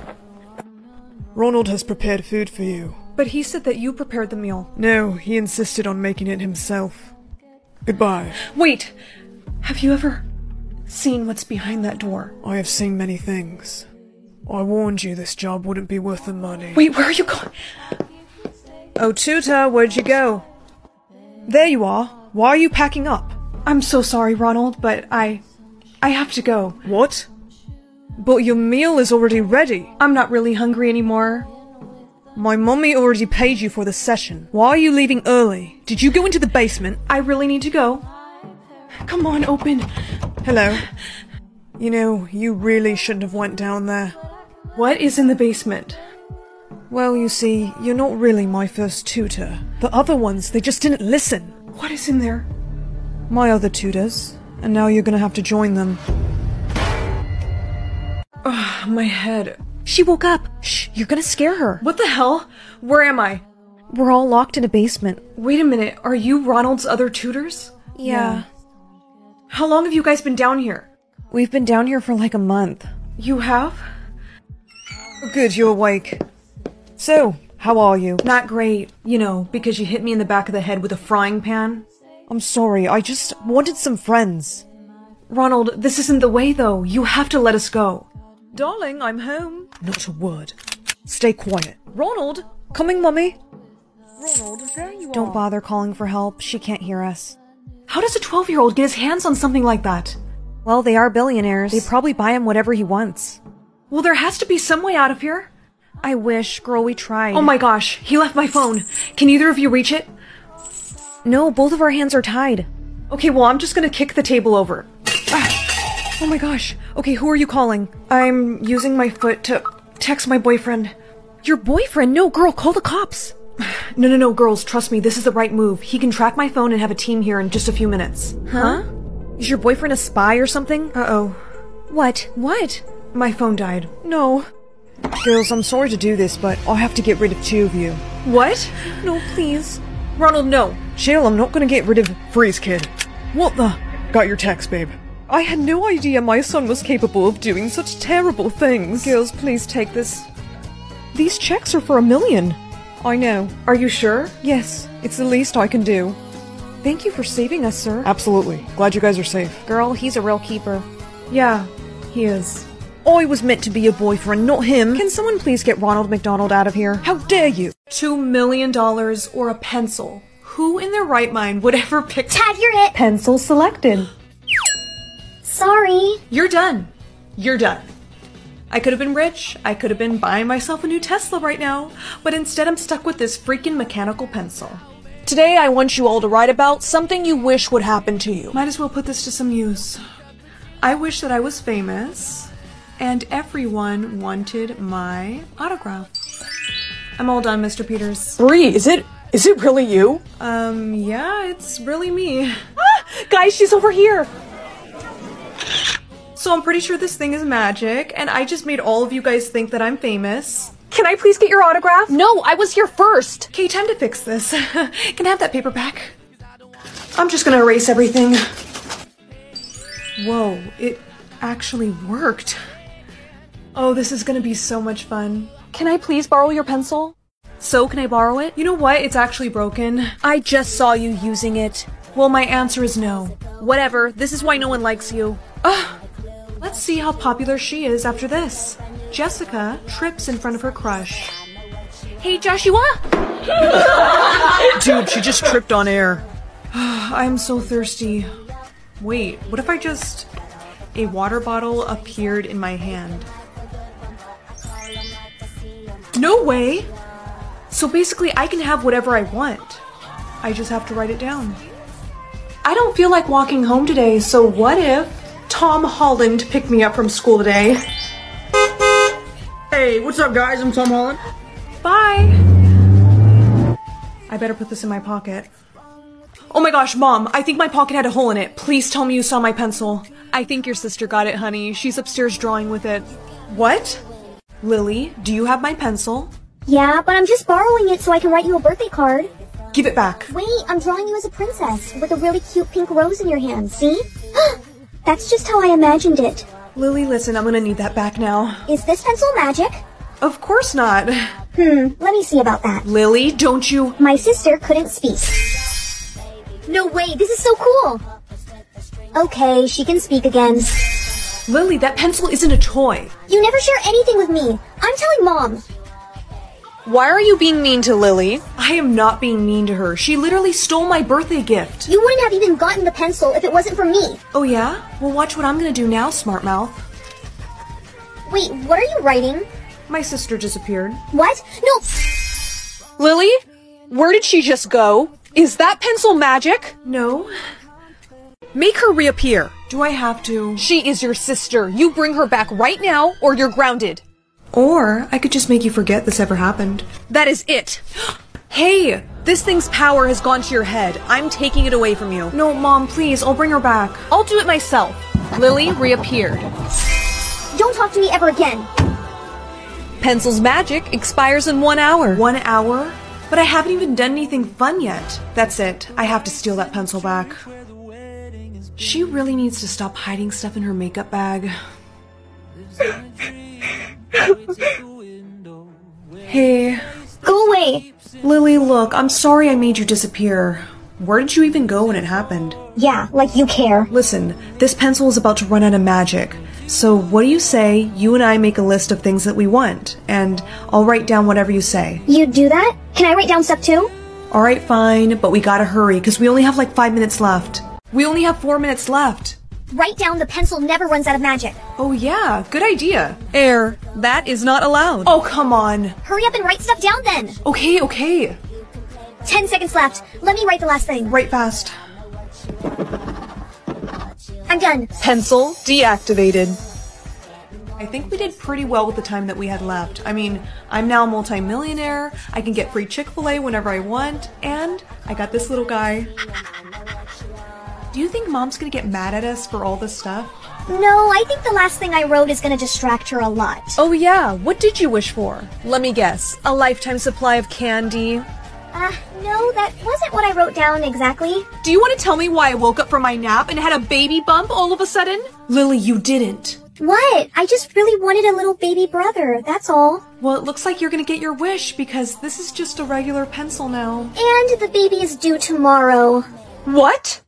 Ronald has prepared food for you. But he said that you prepared the meal. No, he insisted on making it himself. Goodbye. Wait. Have you ever seen what's behind that door? I have seen many things. I warned you this job wouldn't be worth the money. Wait, where are you going? Oh, tutor, where'd you go? There you are. Why are you packing up? I'm so sorry, Ronald, but I have to go. What? But your meal is already ready. I'm not really hungry anymore. My mommy already paid you for the session. Why are you leaving early? Did you go into the basement? I really need to go. Come on, open. Hello. You know, you really shouldn't have went down there. What is in the basement? Well, you see, you're not really my first tutor. The other ones, they just didn't listen. What is in there? My other tutors. And now you're gonna have to join them. Ugh, my head. She woke up. Shh, you're gonna scare her. What the hell? Where am I? We're all locked in a basement. Wait a minute, are you Ronald's other tutors? Yeah. How long have you guys been down here? We've been down here for like a month. You have? Good, you're awake. So, how are you? Not great, you know, because you hit me in the back of the head with a frying pan. I'm sorry, I just wanted some friends. Ronald, this isn't the way though. You have to let us go. Darling, I'm home. Not a word. Stay quiet. Ronald! Coming, Mummy. Ronald, there you are. Don't bother calling for help. She can't hear us. How does a 12-year-old get his hands on something like that? Well, they are billionaires. They probably buy him whatever he wants. Well, there has to be some way out of here. I wish, girl, we tried. Oh my gosh, he left my phone. Can either of you reach it? No, both of our hands are tied. Okay, well, I'm just gonna kick the table over. Ah. Oh my gosh. Okay, who are you calling? I'm using my foot to text my boyfriend. Your boyfriend? No, girl, call the cops. No, girls, trust me, this is the right move. He can track my phone and have a team here in just a few minutes. Huh? Is your boyfriend a spy or something? Uh-oh. What? My phone died. No. Girls, I'm sorry to do this, but I'll have to get rid of two of you. What? No, please. Ronald, no. Jill, I'm not gonna get rid of Freeze Kid. What the? Got your text, babe. I had no idea my son was capable of doing such terrible things. Girls, please take this. These checks are for $1 million. I know. Are you sure? Yes, it's the least I can do. Thank you for saving us, sir. Absolutely. Glad you guys are safe. Girl, he's a real keeper. Yeah, he is. I was meant to be a boyfriend, not him. Can someone please get Ronald McDonald out of here? How dare you? $2 million or a pencil. Who in their right mind would ever pick- Tag, you're it! Pencil selected. Sorry. You're done. You're done. I could have been rich, I could have been buying myself a new Tesla right now, but instead I'm stuck with this freaking mechanical pencil. Today I want you all to write about something you wish would happen to you. Might as well put this to some use. I wish that I was famous, and everyone wanted my autograph. I'm all done, Mr. Peters. Bree, is it really you? Yeah, it's really me. Ah, guys, she's over here! So I'm pretty sure this thing is magic, and I just made all of you guys think that I'm famous. Can I please get your autograph? No, I was here first! Okay, time to fix this. Can I have that paper back? I'm just gonna erase everything. Whoa, it actually worked. Oh, this is gonna be so much fun. Can I please borrow your pencil? So, can I borrow it? You know what? It's actually broken. I just saw you using it. Well, my answer is no. Whatever, this is why no one likes you. Ugh! Let's see how popular she is after this. Jessica trips in front of her crush. Hey, Joshua! Dude, she just tripped on air. I'm so thirsty. Wait, what if I just... A water bottle appeared in my hand. No way! So basically, I can have whatever I want. I just have to write it down. I don't feel like walking home today, so what if... Tom Holland picked me up from school today. Hey, what's up guys? I'm Tom Holland. Bye. I better put this in my pocket. Oh my gosh, Mom, I think my pocket had a hole in it. Please tell me you saw my pencil. I think your sister got it, honey. She's upstairs drawing with it. What? Lily, do you have my pencil? Yeah, but I'm just borrowing it so I can write you a birthday card. Give it back. Wait, I'm drawing you as a princess with a really cute pink rose in your hand, see? That's just how I imagined it. Lily, listen, I'm gonna need that back now. Is this pencil magic? Of course not. Let me see about that. Lily, don't you- My sister couldn't speak. No way, this is so cool. Okay, she can speak again. Lily, that pencil isn't a toy. You never share anything with me. I'm telling Mom. Why are you being mean to Lily? I am not being mean to her. She literally stole my birthday gift. You wouldn't have even gotten the pencil if it wasn't for me. Oh yeah? Well, watch what I'm gonna do now, smart mouth. Wait, what are you writing? My sister disappeared. What? No! Lily? Where did she just go? Is that pencil magic? No. Make her reappear. Do I have to? She is your sister. You bring her back right now or you're grounded. Or I could just make you forget this ever happened. That is it. Hey, this thing's power has gone to your head. I'm taking it away from you. No, Mom, please, I'll bring her back. I'll do it myself. Lily reappeared. Don't talk to me ever again. Pencil's magic expires in 1 hour. 1 hour? But I haven't even done anything fun yet. That's it. I have to steal that pencil back. She really needs to stop hiding stuff in her makeup bag. Hey. Go away! Lily, look, I'm sorry I made you disappear. Where did you even go when it happened? Yeah, like you care. Listen, this pencil is about to run out of magic. So what do you say you and I make a list of things that we want, and I'll write down whatever you say. You do that? Can I write down stuff too? Alright, fine, but we gotta hurry, because we only have like 5 minutes left. We only have 4 minutes left. Write down the pencil never runs out of magic. Oh yeah, good idea. Air, that is not allowed. Oh, come on. Hurry up and write stuff down then. Okay, okay. 10 seconds left. Let me write the last thing. Write fast. I'm done. Pencil deactivated. I think we did pretty well with the time that we had left. I mean, I'm now a multi-millionaire. I can get free Chick-fil-A whenever I want. And I got this little guy. Do you think Mom's gonna get mad at us for all this stuff? No, I think the last thing I wrote is gonna distract her a lot. Oh yeah, what did you wish for? Let me guess, a lifetime supply of candy? No, that wasn't what I wrote down exactly. Do you want to tell me why I woke up from my nap and had a baby bump all of a sudden? Lily, you didn't. What? I just really wanted a little baby brother, that's all. Well, it looks like you're gonna get your wish because this is just a regular pencil now. And the baby is due tomorrow. What?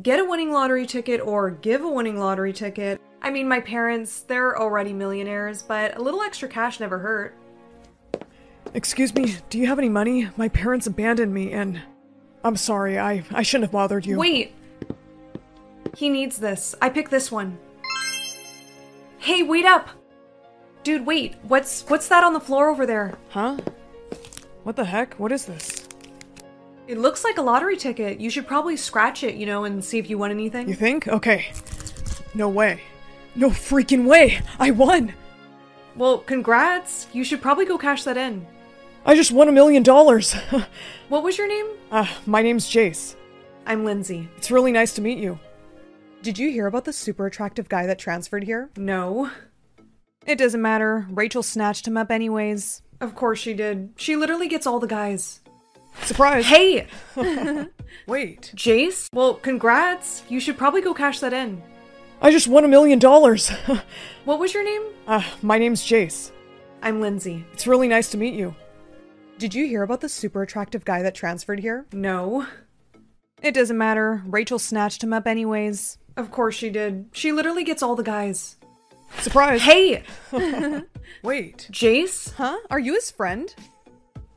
Get a winning lottery ticket or give a winning lottery ticket. I mean, my parents, they're already millionaires, but a little extra cash never hurt. Excuse me, do you have any money? My parents abandoned me and... I'm sorry, I shouldn't have bothered you. Wait! He needs this. I picked this one. Hey, wait up! Dude, wait. What's that on the floor over there? Huh? What the heck? What is this? It looks like a lottery ticket. You should probably scratch it, you know, and see if you won anything. You think? Okay. No way. No freaking way! I won! Well, congrats. You should probably go cash that in. I just won $1 million. What was your name? My name's Jace. I'm Lindsay. It's really nice to meet you. Did you hear about the super attractive guy that transferred here? No. It doesn't matter. Rachel snatched him up anyways. Of course she did. She literally gets all the guys. Surprise! Hey! Wait. Jace? Well, congrats. You should probably go cash that in. I just won $1 million. What was your name? My name's Jace. I'm Lindsay. It's really nice to meet you. Did you hear about the super attractive guy that transferred here? No. It doesn't matter. Rachel snatched him up anyways. Of course she did. She literally gets all the guys. Surprise! Hey! Wait. Jace? Huh? Are you his friend?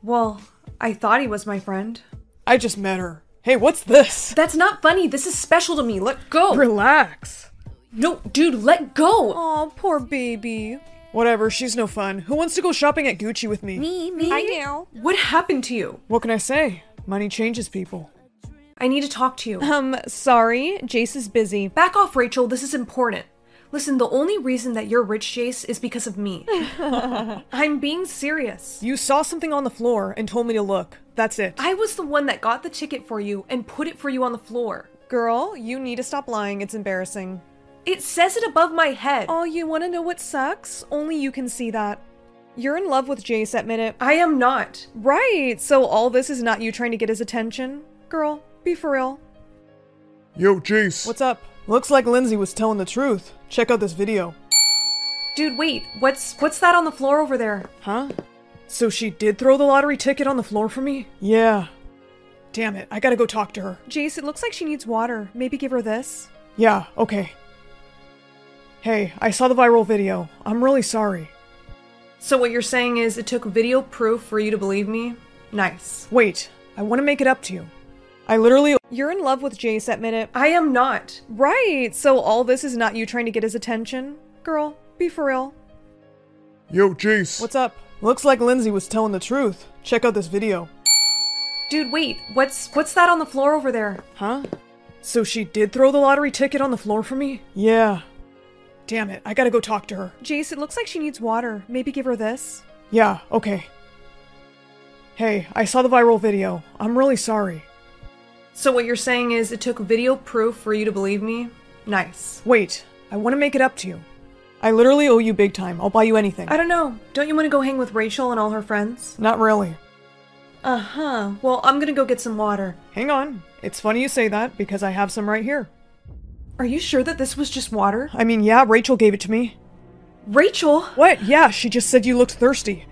Well, I thought he was my friend. I just met her. Hey, what's this? That's not funny. This is special to me. Let go. Relax. No, dude, let go! Aw, poor baby. Whatever, she's no fun. Who wants to go shopping at Gucci with me? Me? I do. What happened to you? What can I say? Money changes people. I need to talk to you. Sorry, Jace is busy. Back off, Rachel, this is important. Listen, the only reason that you're rich, Jace, is because of me. I'm being serious. You saw something on the floor and told me to look. That's it. I was the one that got the ticket for you and put it for you on the floor. Girl, you need to stop lying. It's embarrassing. It says it above my head. Oh, you want to know what sucks? Only you can see that. You're in love with Jace, admit it. I am not. Right, so all this is not you trying to get his attention? Girl, be for real. Yo, Jace. What's up? Looks like Lindsay was telling the truth. Check out this video. Dude, wait. What's that on the floor over there? Huh? So she did throw the lottery ticket on the floor for me? Yeah. Damn it, I gotta go talk to her. Jace, it looks like she needs water. Maybe give her this? Yeah, okay. Hey, I saw the viral video. I'm really sorry. So what you're saying is it took video proof for you to believe me? Nice. Wait, I want to make it up to you. I literally- You're in love with Jace, admit it. I am not. Right, so all this is not you trying to get his attention? Girl, be for real. Yo, Jace. What's up? Looks like Lindsay was telling the truth. Check out this video. Dude, wait. What's that on the floor over there? Huh? So she did throw the lottery ticket on the floor for me? Yeah. Damn it, I gotta go talk to her. Jace, it looks like she needs water. Maybe give her this? Yeah, okay. Hey, I saw the viral video. I'm really sorry. So what you're saying is it took video proof for you to believe me? Nice. Wait, I want to make it up to you. I literally owe you big time. I'll buy you anything. I don't know. Don't you want to go hang with Rachel and all her friends? Not really. Uh-huh. Well, I'm gonna go get some water. Hang on. It's funny you say that because I have some right here. Are you sure that this was just water? I mean, yeah, Rachel gave it to me. Rachel? What? Yeah, she just said you looked thirsty.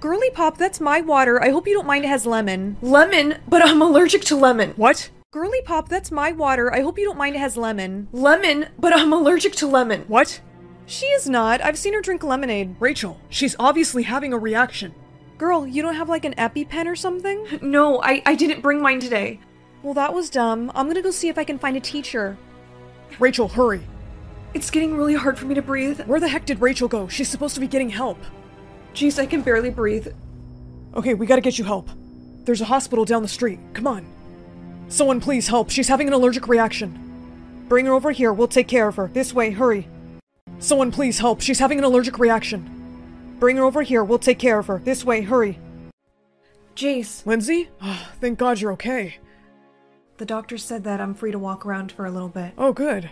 Girly Pop, that's my water. I hope you don't mind it has lemon. Lemon? But I'm allergic to lemon. What? Girly Pop, that's my water. I hope you don't mind it has lemon. Lemon? But I'm allergic to lemon. What? She is not. I've seen her drink lemonade. Rachel, she's obviously having a reaction. Girl, you don't have like an EpiPen or something? No, I didn't bring mine today. Well, that was dumb. I'm gonna go see if I can find a teacher. Rachel, hurry. It's getting really hard for me to breathe. Where the heck did Rachel go? She's supposed to be getting help. Jeez, I can barely breathe. Okay, we gotta get you help. There's a hospital down the street. Come on. Someone please help. She's having an allergic reaction. Bring her over here. We'll take care of her. This way, hurry. Someone please help. She's having an allergic reaction. Bring her over here. We'll take care of her. This way, hurry. Jace. Lindsay? Oh, thank God you're okay. The doctor said that I'm free to walk around for a little bit. Oh, good.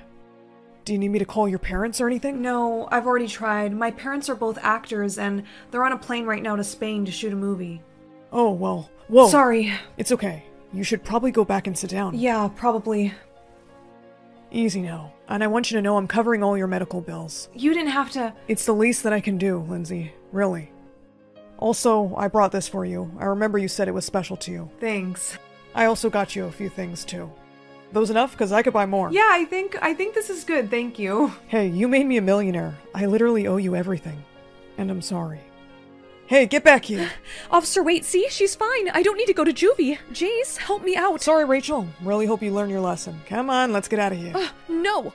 Do you need me to call your parents or anything? No, I've already tried. My parents are both actors and they're on a plane right now to Spain to shoot a movie. Oh, well. Whoa. Sorry. It's okay. You should probably go back and sit down. Yeah, probably. Easy now. And I want you to know I'm covering all your medical bills. You didn't have to... It's the least that I can do, Lindsay. Really. Also, I brought this for you. I remember you said it was special to you. Thanks. I also got you a few things, too. Those enough? Because I could buy more. Yeah, I think this is good, thank you. Hey, you made me a millionaire. I literally owe you everything. And I'm sorry. Hey, get back here! Officer, wait, see? She's fine. I don't need to go to juvie. Jace, help me out. Sorry, Rachel. Really hope you learned your lesson. Come on, let's get out of here. No!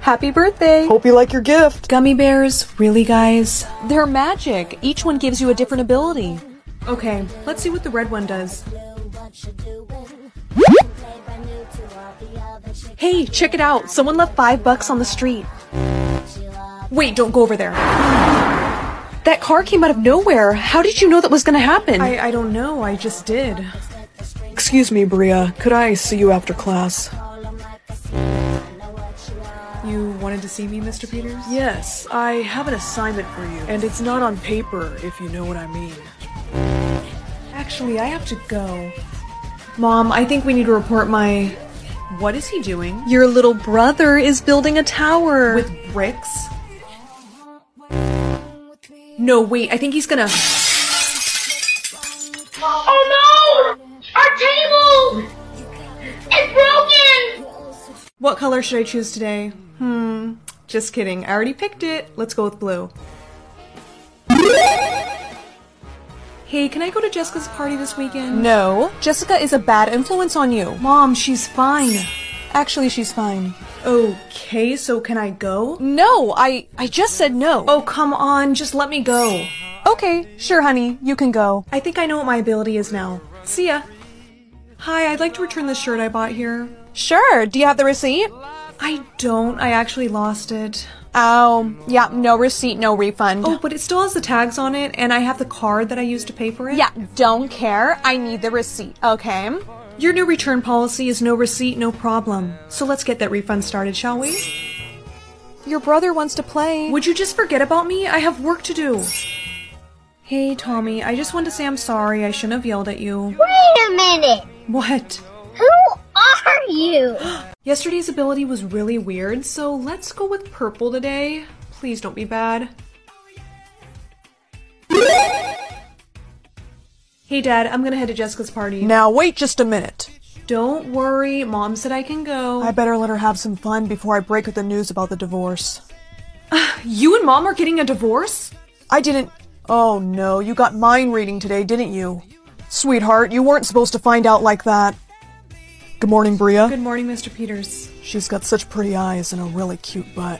Happy birthday! Hope you like your gift! Gummy bears, really guys? They're magic. Each one gives you a different ability. Okay, let's see what the red one does. Hey, check it out. Someone left $5 on the street. Wait, don't go over there. That car came out of nowhere. How did you know that was gonna happen? I don't know. I just did. Excuse me, Bria. Could I see you after class? You wanted to see me, Mr. Peters? Yes. I have an assignment for you. And it's not on paper, if you know what I mean. Actually, I have to go. Mom, I think we need to report my... What is he doing? Your little brother is building a tower. With bricks? No, wait, I think he's gonna... Oh no! Our table! It's broken! What color should I choose today? Just kidding. I already picked it. Let's go with blue. Hey, can I go to Jessica's party this weekend? No. Jessica is a bad influence on you. Mom, she's fine. Actually, she's fine. Okay, so can I go? No, I just said no. Oh, come on, just let me go. Okay, sure, honey, you can go. I think I know what my ability is now. See ya. Hi, I'd like to return this shirt I bought here. Sure, do you have the receipt? I don't, I actually lost it. Oh, yeah, no receipt, no refund. Oh, but it still has the tags on it, and I have the card that I used to pay for it. Yeah, don't care, I need the receipt, okay? Your new return policy is no receipt, no problem. So let's get that refund started, shall we? Your brother wants to play. Would you just forget about me? I have work to do. Hey, Tommy, I just wanted to say I'm sorry. I shouldn't have yelled at you. Wait a minute! What? Who are you? Yesterday's ability was really weird, so let's go with purple today. Please don't be bad. Hey, Dad, I'm gonna head to Jessica's party. Now, wait just a minute. Don't worry, Mom said I can go. I better let her have some fun before I break with the news about the divorce. You and Mom are getting a divorce? I didn't... Oh, no, you got mind reading today, didn't you? Sweetheart, you weren't supposed to find out like that. Good morning, Bria. Good morning, Mr. Peters. She's got such pretty eyes and a really cute butt.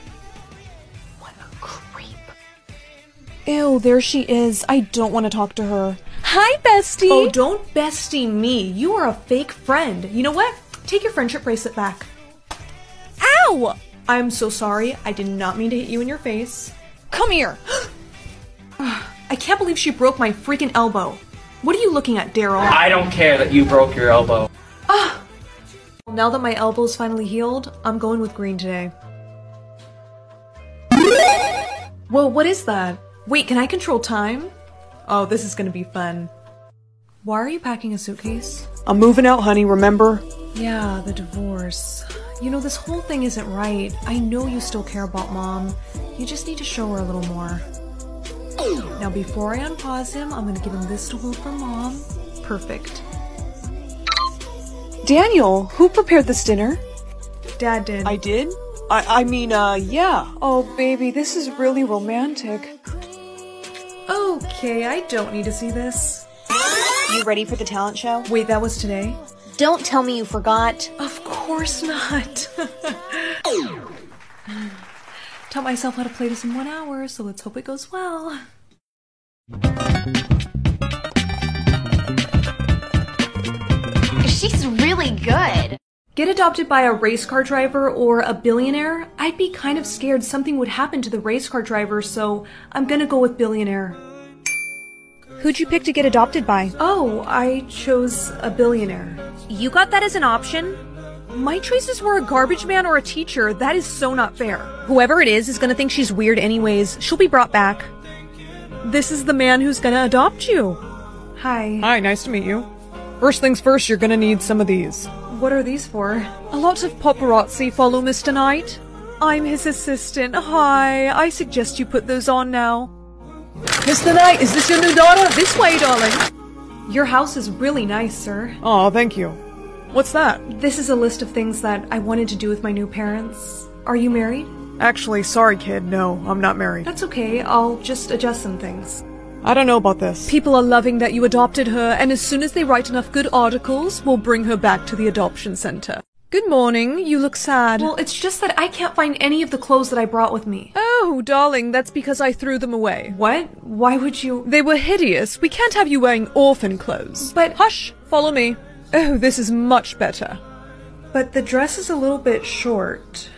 What a creep. Ew, there she is. I don't want to talk to her. Hi, bestie! Oh, don't bestie me. You are a fake friend. You know what? Take your friendship bracelet back. Ow! I'm so sorry. I did not mean to hit you in your face. Come here! I can't believe she broke my freaking elbow. What are you looking at, Daryl? I don't care that you broke your elbow. Now that my elbow's finally healed, I'm going with green today. Whoa, what is that? Wait, can I control time? Oh, this is gonna be fun. Why are you packing a suitcase? I'm moving out, honey, remember? Yeah, the divorce. You know, this whole thing isn't right. I know you still care about Mom. You just need to show her a little more. Now, before I unpause him, I'm gonna give him this to hold for Mom. Perfect. Daniel, who prepared this dinner? Dad did. I did? I mean, yeah. Oh, baby, this is really romantic. Okay, I don't need to see this. You ready for the talent show? Wait, that was today? Don't tell me you forgot. Of course not. Taught myself how to play this in 1 hour, so let's hope it goes well. She's really good. Get adopted by a race car driver or a billionaire? I'd be kind of scared something would happen to the race car driver, so I'm gonna go with billionaire. Who'd you pick to get adopted by? Oh, I chose a billionaire. You got that as an option? My choices were a garbage man or a teacher. That is so not fair. Whoever it is gonna think she's weird anyways. She'll be brought back. This is the man who's gonna adopt you. Hi. Hi, nice to meet you. First things first, you're gonna need some of these. What are these for? A lot of paparazzi follow Mr. Knight. I'm his assistant. Hi. I suggest you put those on now. Mr. Knight, is this your new daughter? This way, darling. Your house is really nice, sir. Aw, thank you. What's that? This is a list of things that I wanted to do with my new parents. Are you married? Actually, sorry, kid. No, I'm not married. That's okay. I'll just adjust some things. I don't know about this. People are loving that you adopted her, and as soon as they write enough good articles, we'll bring her back to the adoption center. Good morning. You look sad. Well, it's just that I can't find any of the clothes that I brought with me. Oh, darling, that's because I threw them away. What? Why would you? They were hideous. We can't have you wearing orphan clothes. But— Hush! Follow me. Oh, this is much better. But the dress is a little bit short.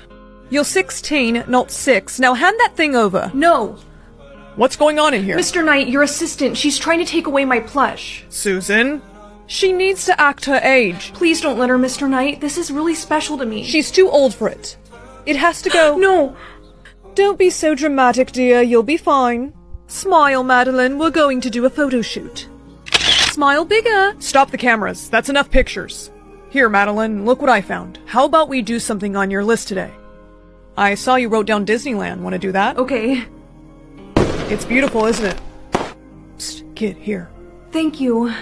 You're 16, not 6. Now hand that thing over. No! What's going on in here? Mr. Knight, your assistant, she's trying to take away my plush. Susan? She needs to act her age. Please don't let her, Mr. Knight. This is really special to me. She's too old for it. It has to go— No! Don't be so dramatic, dear. You'll be fine. Smile, Madeline. We're going to do a photo shoot. Smile bigger. Stop the cameras. That's enough pictures. Here, Madeline, look what I found. How about we do something on your list today? I saw you wrote down Disneyland. Want to do that? Okay. It's beautiful, isn't it? Psst, kid, here. Thank you.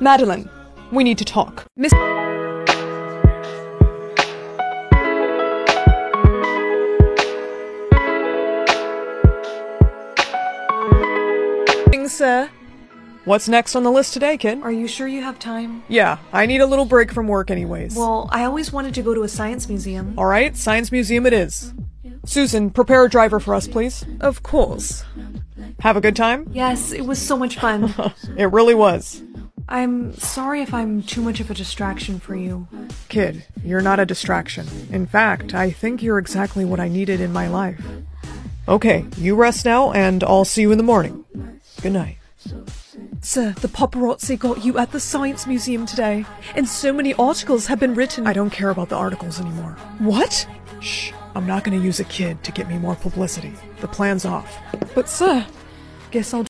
Madeline, we need to talk. Miss— Sir? What's next on the list today, kid? Are you sure you have time? Yeah, I need a little break from work anyways. Well, I always wanted to go to a science museum. Alright, science museum it is. Susan, prepare a driver for us, please. Of course. Have a good time? Yes, it was so much fun. It really was. I'm sorry if I'm too much of a distraction for you. Kid, you're not a distraction. In fact, I think you're exactly what I needed in my life. Okay, you rest now and I'll see you in the morning. Good night. Sir, the paparazzi got you at the science museum today, and so many articles have been written. I don't care about the articles anymore. What? Shh, I'm not gonna use a kid to get me more publicity. The plan's off. But sir, guess I'll—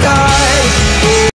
sky.